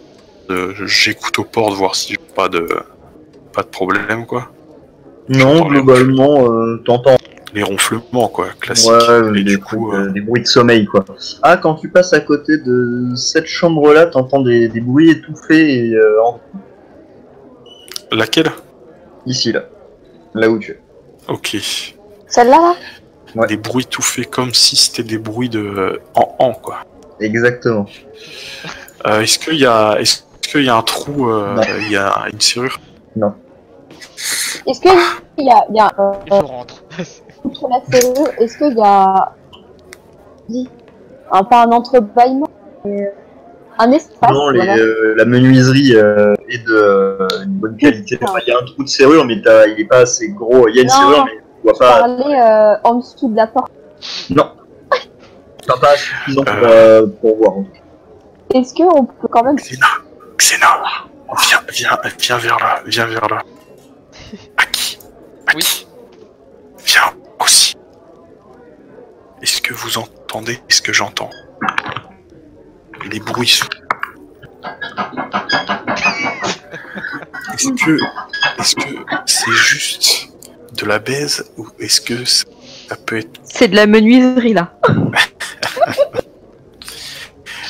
j'écoute aux portes voir si j'ai pas de problème quoi. Non, globalement, t'entends les ronflements quoi, classique. Ouais, et du coup, des bruits de sommeil quoi. Ah, quand tu passes à côté de cette chambre là, t'entends des bruits étouffés et Laquelle? Ici, là. Là où tu es. Ok. Celle-là, là, ouais. Des bruits tout faits comme si c'était des bruits de... En quoi. Exactement. Est-ce qu'il y a un trou, il y a une serrure? Non. Est-ce qu'il y a un... Je rentre. Contre la serrure, est-ce qu'il y a... pas un entrebâillement mais... Un espace, non, voilà. La menuiserie est d'une bonne qualité. Enfin, il y a un trou de serrure, mais il n'est pas assez gros. Il y a une serrure, mais on ne voit pas. Aller en dessous de la porte. Non. T'as pas suffisant pour voir. Est-ce qu'on peut quand même... Xena, viens vers là, Aki, oui. Viens aussi. Est-ce que vous entendez ce que j'entends? Les bruits sont... Est-ce que c'est juste de la baise ou est-ce que ça peut être... C'est de la menuiserie, là.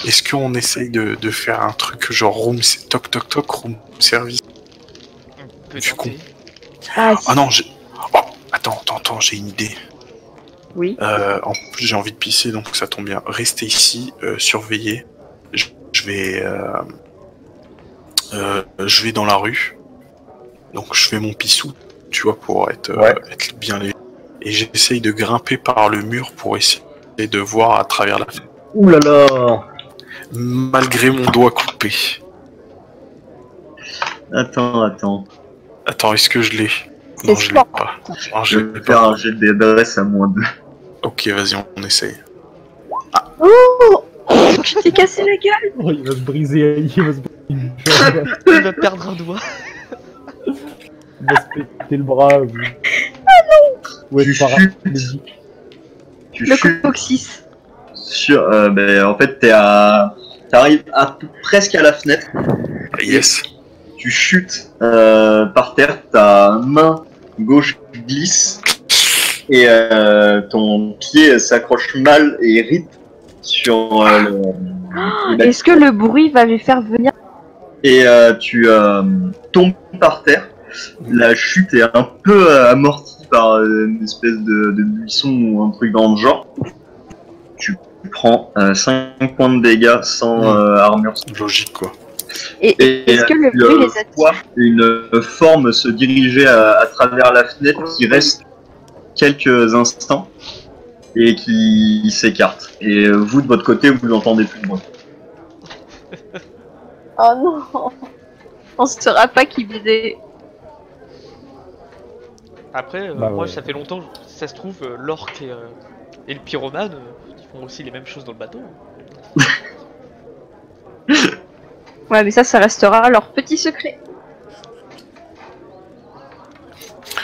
Est-ce qu'on essaye de faire un truc genre room... Toc, toc, toc, room service? Du con. Ah si. Non, j'ai... Oh, attends, j'ai une idée. Oui. En plus, j'ai envie de pisser, donc ça tombe bien. Restez ici, surveillez. Je vais dans la rue, donc je fais mon pissou, tu vois, pour être bien léger. Et j'essaye de grimper par le mur pour essayer de voir à travers la fenêtre. Ouh là là. Malgré mon doigt coupé. Attends, est-ce que je l'ai? Non, je l'ai pas. Non, je vais faire un jet d'adresse à moins 2. Ok, vas-y, on essaye. Ah. Oh, je t'ai cassé la gueule. Oh, il va se briser, il va perdre un doigt. Il va se péter le bras. Oui. Ah non. Ouais, le coccyx. En fait, t'arrives presque à la fenêtre. Yes. Tu chutes par terre, ta main gauche glisse et ton pied s'accroche mal et ride sur le... Est-ce que le bruit va lui faire venir? Et tu tombes par terre. La chute est un peu amortie par une espèce de buisson ou un truc dans le genre. Tu prends 5 points de dégâts sans armure. Logique quoi. Et est-ce que le bruit les attire? Une forme se dirigeait à travers la fenêtre qui reste quelques instants et qui s'écarte. Et vous de votre côté, vous n'entendez plus de bruit. Oh non, on ne saura pas qui viser. Après, bah moi ouais. Ça fait longtemps, si ça se trouve, l'orque et le pyromane, ils font aussi les mêmes choses dans le bateau. Ouais, mais ça restera leur petit secret.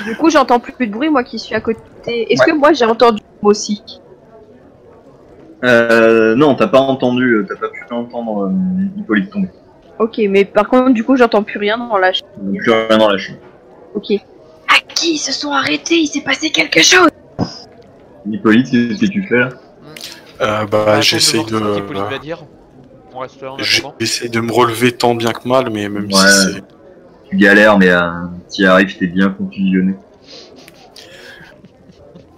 Du coup, j'entends plus de bruit, moi qui suis à côté. Est-ce que moi j'ai entendu aussi? Non, t'as pas entendu, t'as pas pu entendre Hippolyte tomber. Ok, mais par contre, du coup, j'entends plus rien dans la chute. Plus rien dans la chute. Ok. À qui se sont arrêtés? Il s'est passé quelque chose. Hippolyte, qu'est-ce que tu fais là? Bah, j'essaye de. J'essaie de me relever tant bien que mal, mais même si c'est... Tu galères, mais t'y arrives, t'es bien contusionné.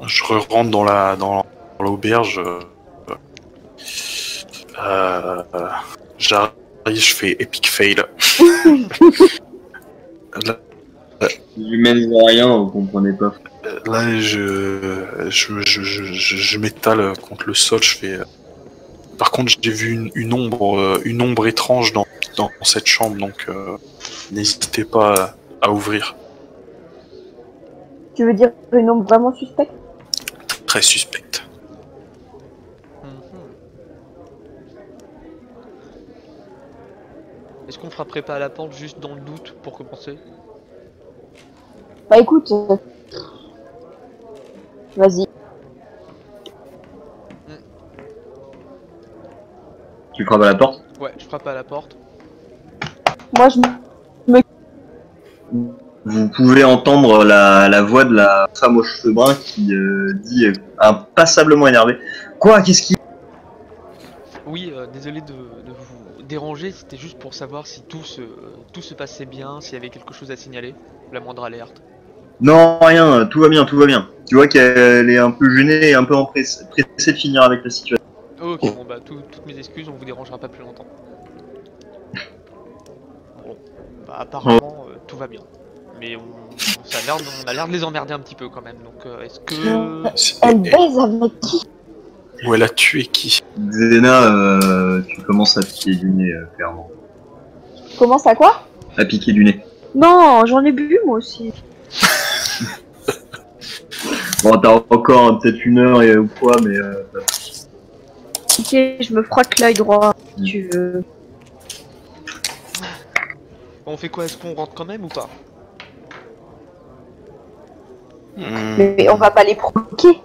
Je rentre dans la l'auberge. J'arrive, je fais epic fail. Là, humains ou rien, vous comprenez pas. Là, je m'étale contre le sol, je fais... Par contre, j'ai vu une ombre étrange dans cette chambre, donc n'hésitez pas à ouvrir. Tu veux dire une ombre vraiment suspecte? Très suspecte. Est-ce qu'on frapperait pas à la porte juste dans le doute pour commencer? Bah écoute, vas-y. Tu frappes à la porte? Ouais, je frappe à la porte. Moi, je me... Vous pouvez entendre la voix de la femme aux cheveux bruns qui dit, impassablement énervée, quoi? Qu'est-ce qui... Oui, désolé de vous déranger, c'était juste pour savoir si tout se passait bien, s'il y avait quelque chose à signaler, la moindre alerte. Non, rien, tout va bien, tout va bien. Tu vois qu'elle est un peu gênée et un peu pressée de finir avec la situation. Ok, bon bah toutes mes excuses, on vous dérangera pas plus longtemps. Bon, bah apparemment tout va bien. Mais on a l'air de les emmerder un petit peu quand même, donc est-ce que... Elle baise avec qui? Ou elle a tué qui? Xena, tu commences à piquer du nez, clairement. Tu commences à quoi? À piquer du nez. Non, j'en ai bu moi aussi. Bon, t'as encore peut-être une heure ou quoi, mais... Ok, je me frotte l'œil droit, si tu veux. On fait quoi? Est-ce qu'on rentre quand même ou pas? Mais on va pas les provoquer.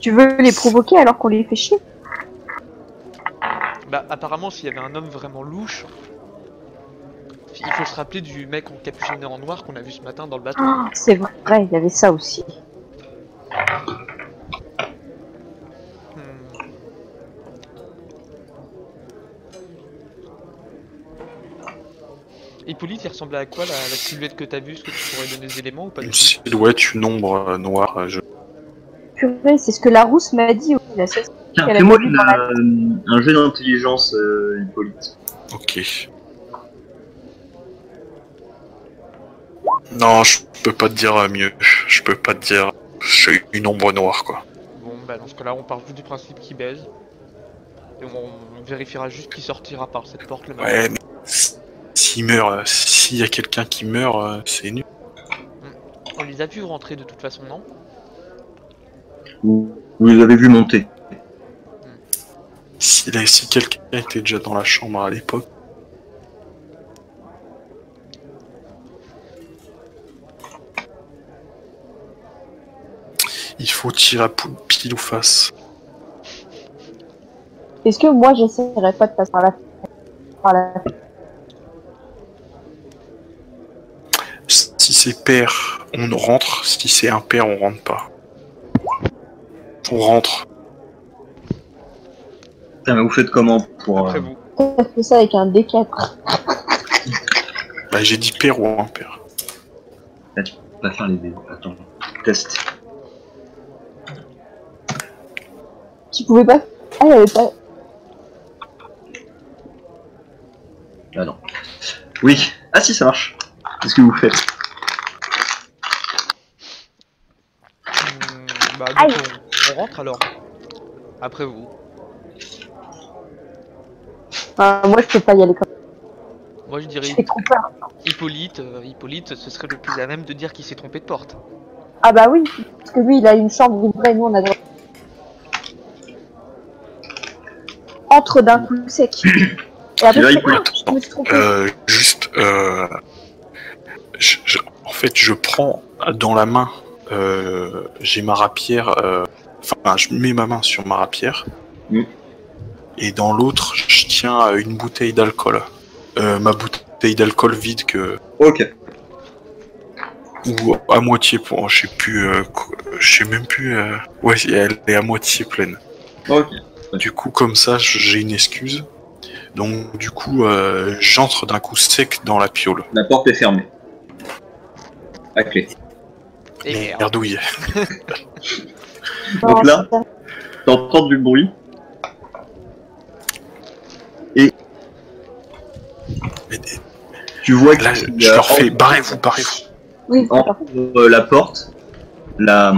Tu veux les provoquer alors qu'on les fait chier? Bah apparemment, s'il y avait un homme vraiment louche... Il faut se rappeler du mec en capuchonné en noir qu'on a vu ce matin dans le bateau. Ah, c'est vrai, il y avait ça aussi. Hippolyte, il ressemblait à quoi la silhouette que t'as vue? Est-ce que tu pourrais donner des éléments ou pas? Une silhouette, une ombre noire. Purée, c'est ce que la rousse m'a dit. Tiens, fais-moi un jeu d'intelligence, Hippolyte. Ok. Non, je peux pas te dire mieux. Je peux pas te dire. C'est une ombre noire, quoi. Bon, bah dans ce cas-là, on part juste du principe qu'il baise. Et on vérifiera juste qui sortira par cette porte le matin. Ouais, mais s'il meurt, s'il y a quelqu'un qui meurt, c'est nul. On les a vus rentrer de toute façon, non? Vous les avez vus monter. Si quelqu'un était déjà dans la chambre à l'époque. Il faut tirer à pile ou face. Est-ce que moi j'essaierai pas de passer par la fenêtre? Si c'est pair, on rentre. Si c'est impair, on rentre pas. On rentre. Ah, mais vous faites comment pour... Après vous. On fait ça avec un D4. Bah j'ai dit pair ou impair. Là tu peux pas faire les dés. Attends, test. Tu pouvais pas... Ah, elle avait pas... Ah non. Oui. Ah si, ça marche. Qu'est-ce que vous faites? Bah, On rentre alors. Après vous. Moi je peux pas y aller comme ça. Moi je dirais Hippolyte. Hippolyte ce serait le plus à même de dire qu'il s'est trompé de porte. Ah bah oui, parce que lui il a une chambre vibrée, nous on a droit. Entre d'un coup sec. Et après, là, je me suis trompé. En fait je prends dans la main, j'ai ma rapière, enfin je mets ma main sur ma rapière, et dans l'autre je tiens une bouteille d'alcool, ma bouteille d'alcool vide que... Ok. Ou à moitié, pour, je sais plus, je sais même plus, ouais elle est à moitié pleine. Ok. Du coup comme ça j'ai une excuse, donc du coup j'entre d'un coup sec dans la piole. La porte est fermée. À clé. Et merdouille. Donc là, t'entends du bruit. Et tu vois que là, je leur fais barrez-vous, barrez-vous. Oui, entre la porte, la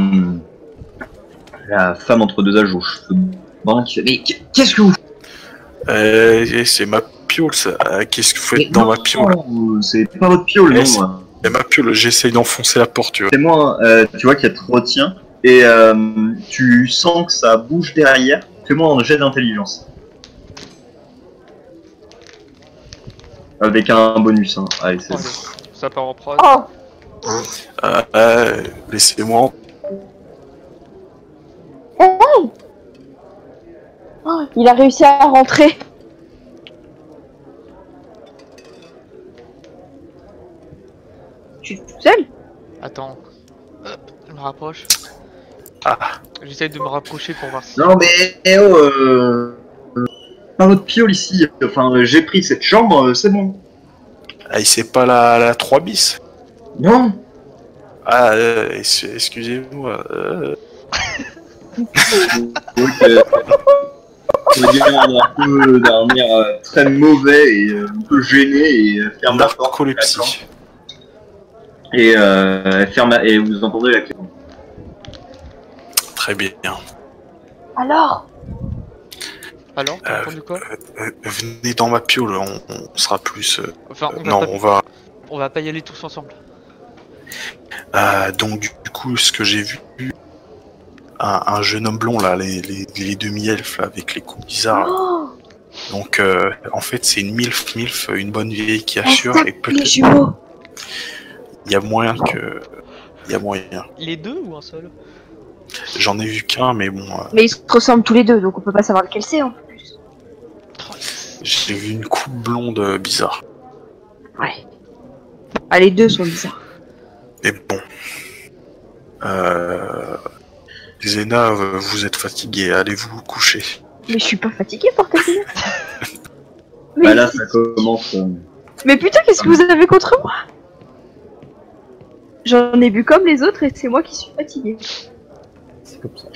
femme entre deux âges aux cheveux bruns. Mais qu'est-ce que vous faites? C'est ma piole, ça. Qu'est-ce que vous faites dans ma piole? C'est pas votre piole, non. Et ma piole, j'essaye d'enfoncer la porte, tu vois. C'est moi, tu vois qu'elle te retient, et tu sens que ça bouge derrière. Fais-moi un jet d'intelligence. Avec un bonus, hein. Allez, c'est ça part en prod. Oh laissez-moi. Oh, oh, il a réussi à rentrer. Je suis tout seul. Attends, je me rapproche. Ah. J'essaie de me rapprocher pour voir si... Non mais, pas votre piole ici. Enfin, j'ai pris cette chambre, c'est bon. Ah, c'est pas la 3 bis. Non. Ah, excusez-moi. Je vais un peu d'un air très mauvais et un peu gêné et ferme la porte. Et vous entendez la question. Très bien. Alors quoi, venez dans ma piole, on sera plus... Enfin, on va pas y aller tous ensemble. Donc du coup, ce que j'ai vu... Un jeune homme blond, là, les demi-elfes, avec les coups bizarres. Oh donc, en fait, c'est une milf, une bonne vieille qui assure, et peut-être... Il y a moyen que... Il y a moyen. Les deux ou un seul? J'en ai vu qu'un, mais bon... Mais ils se ressemblent tous les deux, donc on peut pas savoir lequel c'est, en plus. J'ai vu une coupe blonde bizarre. Ouais. Ah, les deux sont bizarres. Mais bon... Zéna, vous êtes fatiguée, allez-vous coucher. Mais je suis pas fatiguée, portez-vous. Mais... Bah là, ça commence... Mais putain, qu'est-ce que vous avez contre moi? J'en ai bu comme les autres et c'est moi qui suis fatigué. C'est comme ça.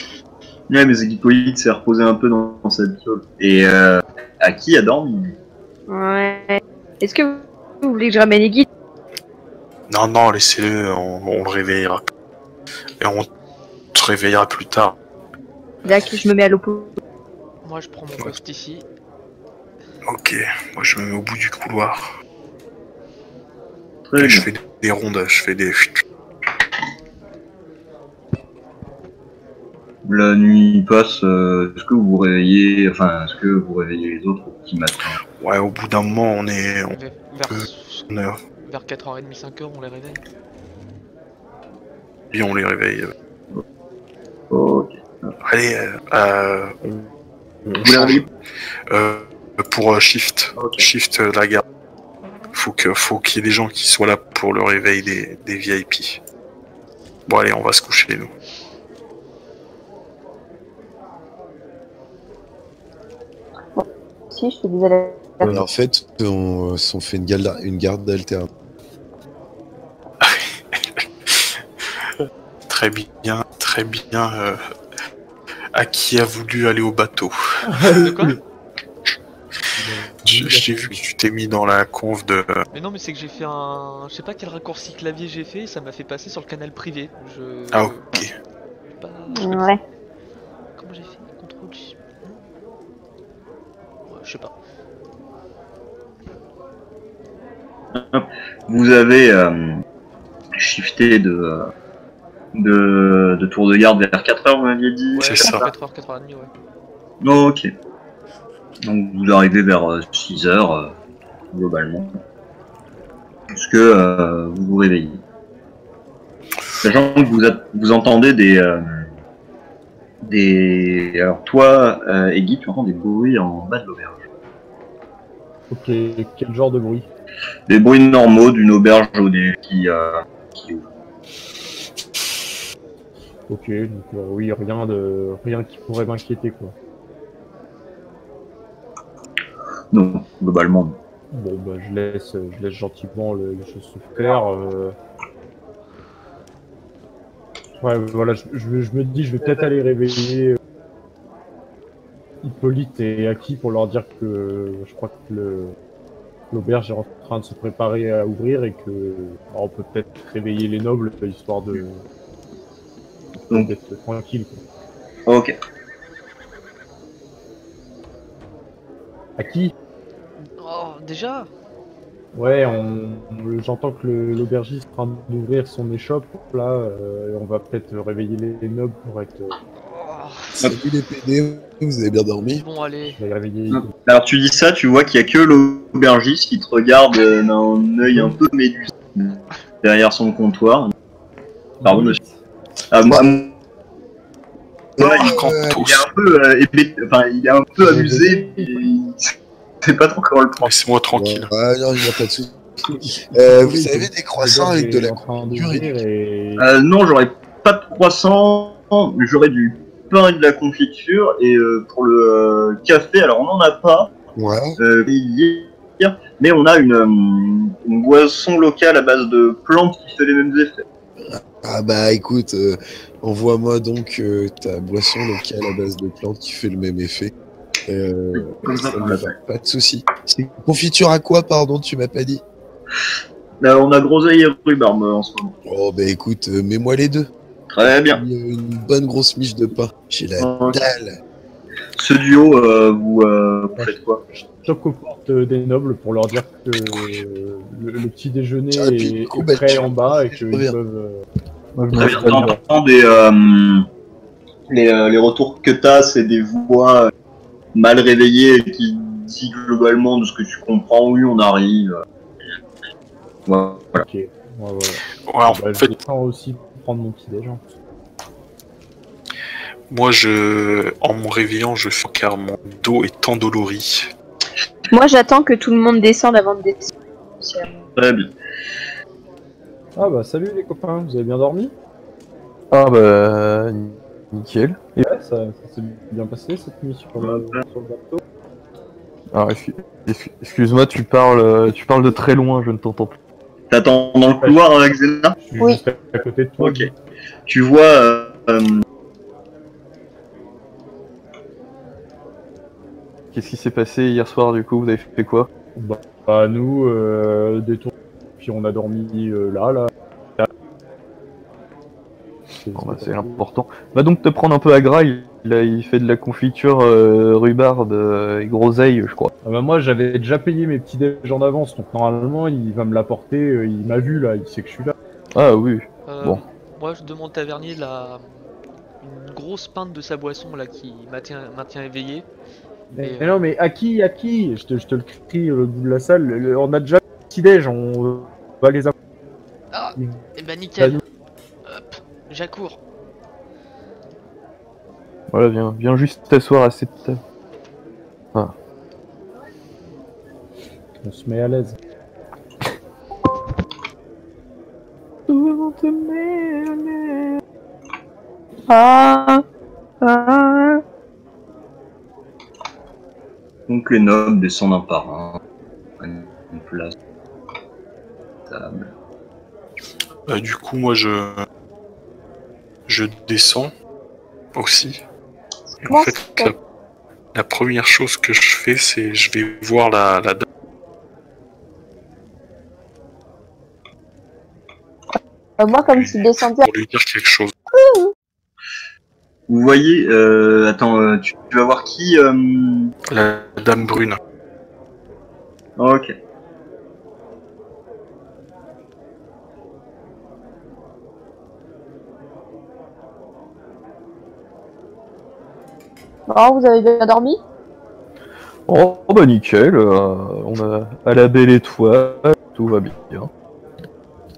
Ouais, mais Hippolyte s'est reposé un peu dans cette piole. Et à qui a dormi? Ouais. Est-ce que vous voulez que je ramène les guides? Non, non, laissez-le, on le réveillera. Et on se réveillera plus tard. Là, je me mets à l'opposé. Moi, je prends mon poste ici. Ok, moi je me mets au bout du couloir. Et je fais des rondes, je fais des... La nuit passe, est-ce que vous vous réveillez, enfin, est-ce que vous réveillez les autres au petit matin? Ouais, au bout d'un moment, on est... Vers 4h30, 5h, on les réveille. Et on les réveille. Ok. Allez, on change. Pour Shift. Okay. Shift la garde. Faut qu'il y ait des gens qui soient là pour le réveil des VIP. Bon allez, on va se coucher nous. Si, je te disais la... En fait, on fait une garde alternée. Très bien, très bien. À qui a voulu aller au bateau? De quoi? J'ai vu que tu t'es mis dans la conf de... Mais non, mais c'est que j'ai fait un... Je sais pas quel raccourci clavier j'ai fait, ça m'a fait passer sur le canal privé. Ah, ok. Bah... Ouais. Comment j'ai fait? Contrôle. Ouais, je sais pas. Vous avez shifté de tour de garde vers 4h, vous m'aviez dit? Ouais, c'est ça. 4h, 4h30, ouais. Oh, ok. Donc vous arrivez vers 6h, globalement. Puisque vous vous réveillez. Sachant que vous entendez des... Alors toi, Eggy, tu entends des bruits en bas de l'auberge. Ok, quel genre de bruit? Des bruits normaux d'une auberge au début qui ouvre. Ok, donc oui, rien qui pourrait m'inquiéter, quoi. Non, globalement. Bon, bah je laisse gentiment les choses se faire. Ouais, voilà, je me dis, je vais peut-être aller réveiller Hippolyte et Aki pour leur dire que je crois que l'auberge est en train de se préparer à ouvrir et que alors, on peut peut-être réveiller les nobles histoire de d'être tranquille. Quoi. Ok. Aki. Oh, déjà. Ouais, j'entends que l'aubergiste est en train d'ouvrir son échoppe, là, et on va peut-être réveiller les nobles pour être... Oh, les PD, vous avez bien dormi. Bon, allez. Réveiller... Alors tu dis ça, tu vois qu'il n'y a que l'aubergiste qui te regarde d'un œil un peu médusé derrière son comptoir. Pardon, monsieur. Ah, moi il est un peu, il est un peu amusé, il sait pas trop comment le prendre. Laissez-moi tranquille. Ah non, il n'y a pas de soucis. Vous avez des croissants avec de la confiture et... non, j'aurais pas de croissants, j'aurais du pain et de la confiture, et pour le café, alors on n'en a pas, ouais. Mais on a une boisson locale à base de plantes qui fait les mêmes effets. Ah bah écoute, envoie-moi donc ta boisson locale à base de plantes qui fait le même effet. Pas de soucis. Confiture à quoi, pardon, tu m'as pas dit? On a groseille et rhubarbe en ce moment. Oh bah écoute, mets-moi les deux. Très bien. Une bonne grosse miche de pain. J'ai la dalle. Ce duo, vous faites quoi? Je toque aux portes des nobles pour leur dire que le petit déjeuner est prêt en bas et qu'ils peuvent... Très bien, t'entends les retours que t'as, c'est des voix mal réveillées qui disent globalement de ce que tu comprends, oui, on arrive. Voilà. Ok, ouais, voilà. Ouais, en fait... Je vais aussi prendre mon petit déjeuner. Moi, en me réveillant, je sens car mon dos est endolori. Moi, j'attends que tout le monde descende avant de descendre. Très bien. Ah bah, salut les copains, vous avez bien dormi? Ah bah, nickel. Et... Ouais, ça s'est bien passé cette nuit sur le bateau. Alors, excuse-moi, tu parles de très loin, je ne t'entends plus. T'attends dans le couloir avec Xena? Je suis juste à côté de toi. Ok. Tu vois... Qu'est-ce qui s'est passé hier soir du coup? Vous avez fait quoi? Bah nous, des tours, puis on a dormi là. Bon, bah, c'est important. Va donc te prendre un peu à gras, il fait de la confiture rhubarbe et groseille, je crois. Ah bah moi j'avais déjà payé mes petits déj en avance, donc normalement il va me l'apporter, il m'a vu là, il sait que je suis là. Ah oui, bon. Moi je demande tavernier une grosse pinte de sa boisson là qui maintient éveillé. Mais non, mais à qui je te le crie au bout de la salle, on a déjà petit-déj, on va les apporter. Ah, et bah nickel. Hop, j'accours. Voilà, viens juste t'asseoir à cette table. Ah. On se met à l'aise. On te met à l'aise. Ah, ah. Donc les nobles descendent un par un, une place, table. Du coup, moi je descends aussi. Et en fait, la première chose que je fais, c'est je vais voir la dame. Moi, comme je suis descendu, pour lui dire quelque chose. Vous voyez, attends, tu vas voir qui La dame brune. Ok. Bon, vous avez bien dormi? Oh, bah nickel, on a à la belle étoile, tout va bien.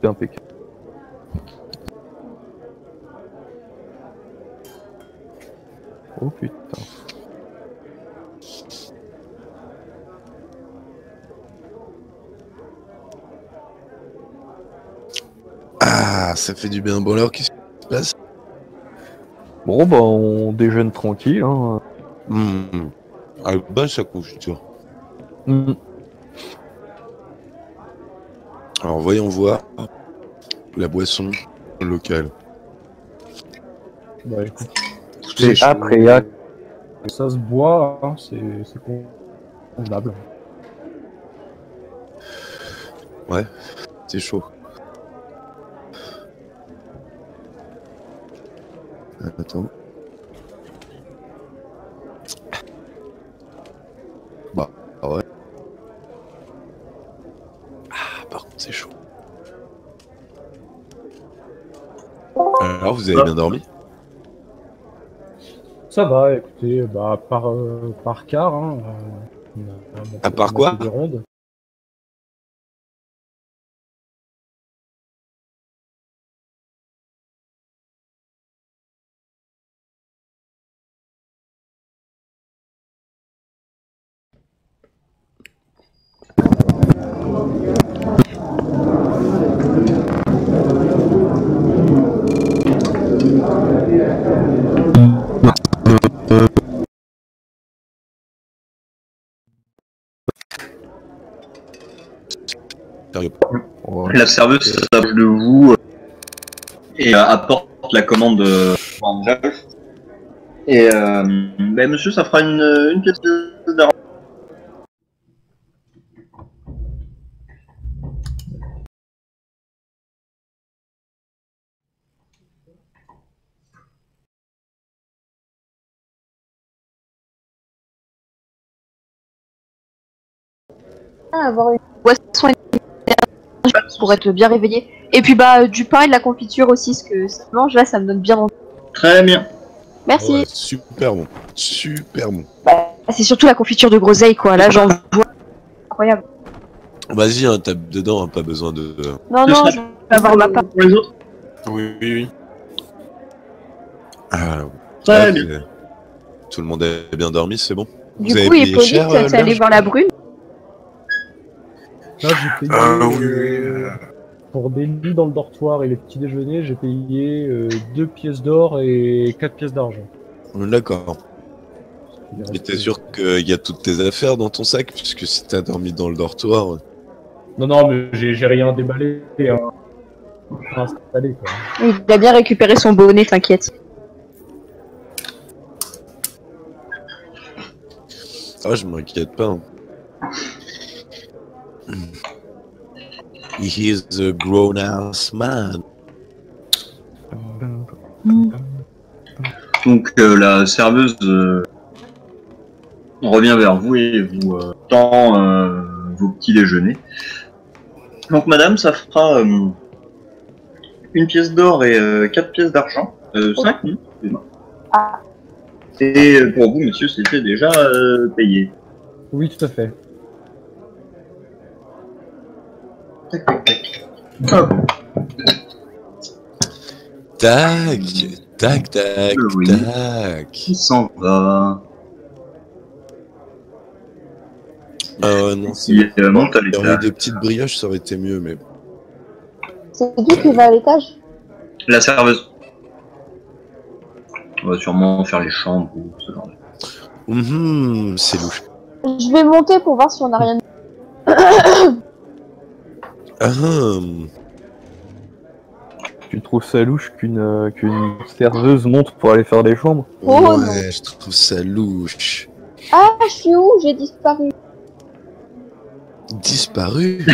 C'est impeccable. Oh putain. Ah, ça fait du bien. Bon alors, qu'est-ce qui se passe? Bon bah on déjeune tranquille, hein. Mmh. Ah bah ça couche, tu vois. Mmh. Alors voyons voir la boisson locale. Ouais, écoute. C'est après, ça se boit, hein, c'est convenable. Ouais, c'est chaud. Attends. Bah, ouais. Ah, par contre, c'est chaud. Alors, vous avez bien dormi ? Ça va, écoutez, bah par quart, hein. À part quoi ? La serveuse s'approche de vous et apporte la commande pour Angel. Et bah, monsieur, ça fera une pièce d'argent. Ah, avoir une boisson pour être bien réveillé. Et puis bah du pain et de la confiture aussi, ce que ça mange là, ça me donne bien envie. Très bien. Merci. Ouais, super bon, super bon. Bah, c'est surtout la confiture de groseille quoi, là j'en vois. Incroyable. Vas-y, hein, tape dedans, hein, pas besoin de... Non, non, je vais avoir ma part. Oui, oui, oui. Ah, très bien. Tout le monde a bien dormi, c'est bon. Du vous coup, Hippolyte, t'es allé voir la brune? Là, j'ai payé pour des lits dans le dortoir et les petits déjeuners, j'ai payé 2 pièces d'or et 4 pièces d'argent. D'accord. Et t'es sûr qu'il y a toutes tes affaires dans ton sac, puisque si t'as dormi dans le dortoir... Non, non, mais j'ai rien déballé, hein. Installé, quoi. Il a bien récupéré son bonnet, t'inquiète. Ah, je m'inquiète pas, hein. He is a grown-ass man. Donc la serveuse revient vers vous et vous tend vos petits déjeuners. Donc madame, ça fera 1 pièce d'or et 4 pièces d'argent. 5, excusez-moi. Et pour vous, monsieur, c'était déjà payé. Oui, tout à fait. Tac, tac, tac. Hop. Tac, tac, tac, oui. Tac. Il s'en va. Non, si il monte à l'étage. Des petites brioches, ça aurait été mieux, mais... C'est qui va à l'étage? La serveuse. On va sûrement faire les chambres ou ce genre de... c'est louche. Je vais monter pour voir si on a rien... Tu trouves ça louche qu'une serveuse monte pour aller faire des chambres? Oh, ouais, je trouve ça louche. Ah, je suis où? J'ai disparu. Disparu?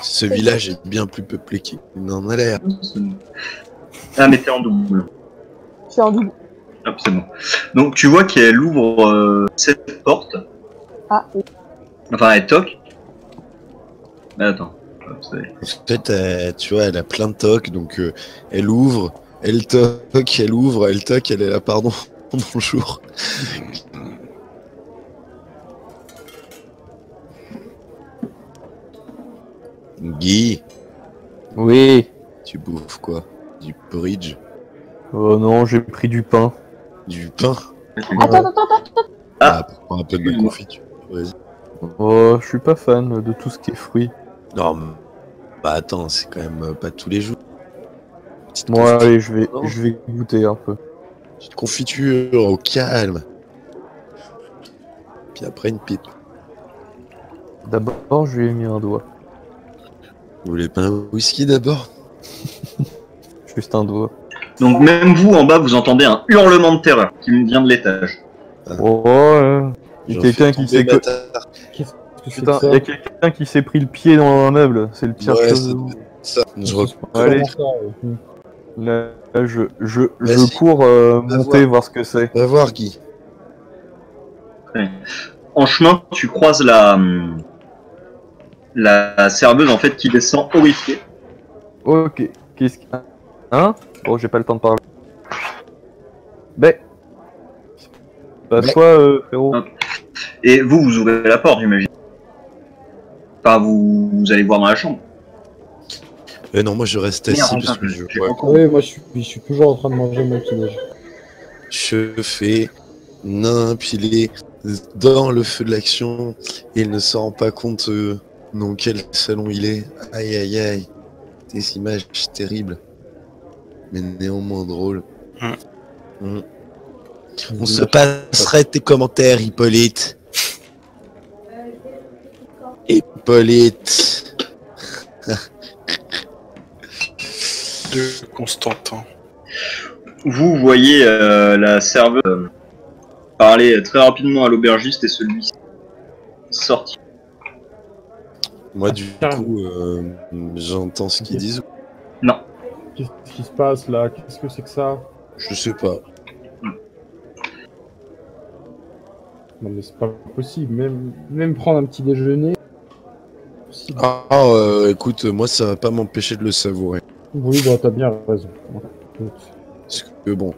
Ce village est bien plus peuplé qu'il n'en a l'air. Ah, mais t'es en double. Je suis en double. Absolument. Donc tu vois qu'elle ouvre cette porte. Ah oui. Enfin elle toque. Mais attends. En fait, tu vois, elle a plein de tocs, donc elle ouvre, elle toque, elle ouvre, elle toque, elle est là, pardon, bonjour. Guy. Oui. Tu bouffes quoi? Du porridge? Oh non, j'ai pris du pain. Du pain? Attends. Ah, prends un peu de ma confiture. Vas-y. Oh, je suis pas fan de tout ce qui est fruits. Non, bah attends, c'est quand même pas tous les jours. Bon, allez, je vais goûter un peu. Petite confiture au calme. Puis après, une pipe. D'abord, je lui ai mis un doigt. Vous voulez pas un whisky d'abord? Juste un doigt. Donc, même vous, en bas, vous entendez un hurlement de terreur qui me vient de l'étage. Oh, il y a quelqu'un qui s'est... Putain, il y a quelqu'un qui s'est pris le pied dans un meuble, c'est le pire chose. Là, je cours monter, voir ce que c'est. Va voir, Guy. Ouais. En chemin, tu croises la serveuse en fait qui descend horrifiée. Ok, qu'est-ce qu'il y a? Hein? Oh, j'ai pas le temps de parler. Bah quoi, frérot? Okay. Et vous, vous ouvrez la porte, j'imagine. Enfin, vous allez voir dans la chambre. Non, moi je reste assis parce que je vois. Oui, moi je suis toujours en train de manger mon petit-déj. Je fais n'impiler dans le feu de l'action. Il ne se rend pas compte dans quel salon il est. Aïe aïe aïe. Des images terribles. Mais néanmoins drôles. On se passerait tes commentaires, Hippolyte. Hippolyte. De Constantin. Vous voyez la serveuse parler très rapidement à l'aubergiste et celui-ci sorti. Moi, du coup, j'entends ce qu'ils disent. Non. Qu'est-ce qui se passe là? Qu'est-ce que c'est que ça? Je sais pas. Non mais c'est pas possible, même prendre un petit déjeuner... écoute, moi ça va pas m'empêcher de le savourer. Oui, bah t'as bien raison. Parce que bon,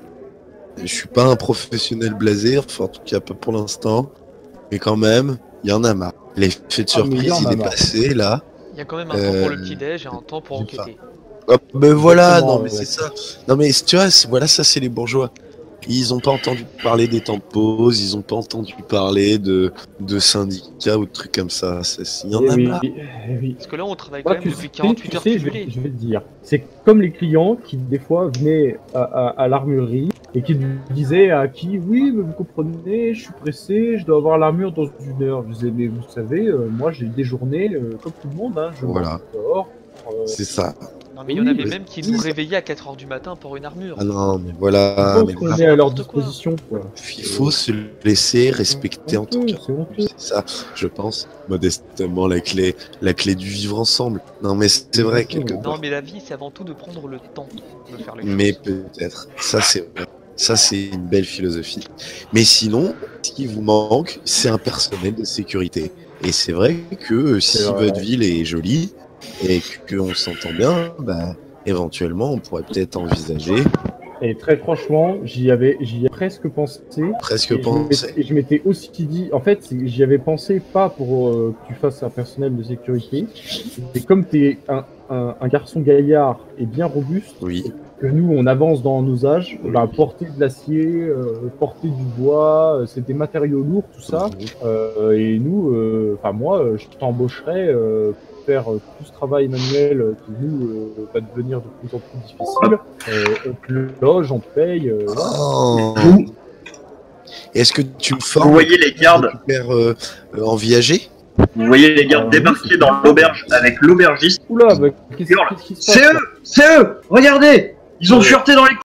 je suis pas un professionnel blasé, enfin en tout cas pas pour l'instant, mais quand même, il y en a marre. L'effet de surprise il est passé là. Il y a quand même un temps pour le petit déj et un temps pour enquêter. Ah, mais voilà, non mais c'est ça. Non mais tu vois, voilà ça c'est les bourgeois. Ils n'ont pas entendu parler des temps de pause, ils n'ont pas entendu parler de syndicats ou de trucs comme ça. Il y en a marre. Parce que là, on travaille quand même depuis 48 heures. Je vais te dire, c'est comme les clients qui, des fois, venaient à l'armurerie et qui disaient à qui « Oui, mais vous comprenez, je suis pressé, je dois avoir l'armure dans une heure. » Je disais « Mais vous savez, moi, j'ai des journées comme tout le monde. Hein, je voilà. C'est ça. Non mais il y en avait même qui nous réveillaient à 4 h du matin pour une armure. Ah non mais voilà, mais on est à leur disposition quoi. Il faut se laisser respecter en tant qu'homme. C'est ça, je pense, modestement la clé du vivre ensemble. Non mais c'est vrai quelque part. Non mais la vie c'est avant tout de prendre le temps de faire les choses. Mais peut-être, ça c'est une belle philosophie. Mais sinon, ce qui vous manque, c'est un personnel de sécurité. Et c'est vrai que si votre ville est jolie, et qu'on s'entend bien, bah, éventuellement, on pourrait peut-être envisager. Et très franchement, j'y avais presque pensé. Et je m'étais aussi dit, en fait, j'y avais pensé pas pour que tu fasses un personnel de sécurité. C'est comme t'es un garçon gaillard et bien robuste, oui. Que nous, on avance dans nos âges, bah, porter de l'acier, porter du bois, c'est des matériaux lourds, tout ça. Et nous, enfin moi, je t'embaucherais... tout ce travail manuel qui nous va devenir de plus en plus difficile. On te loge, on te paye. Est-ce que tu me formes? Vous voyez les gardes en viager? Vous voyez les gardes débarquer dans l'auberge avec l'aubergiste. Oula, bah, c'est eux, regardez, ils ont fureté dans les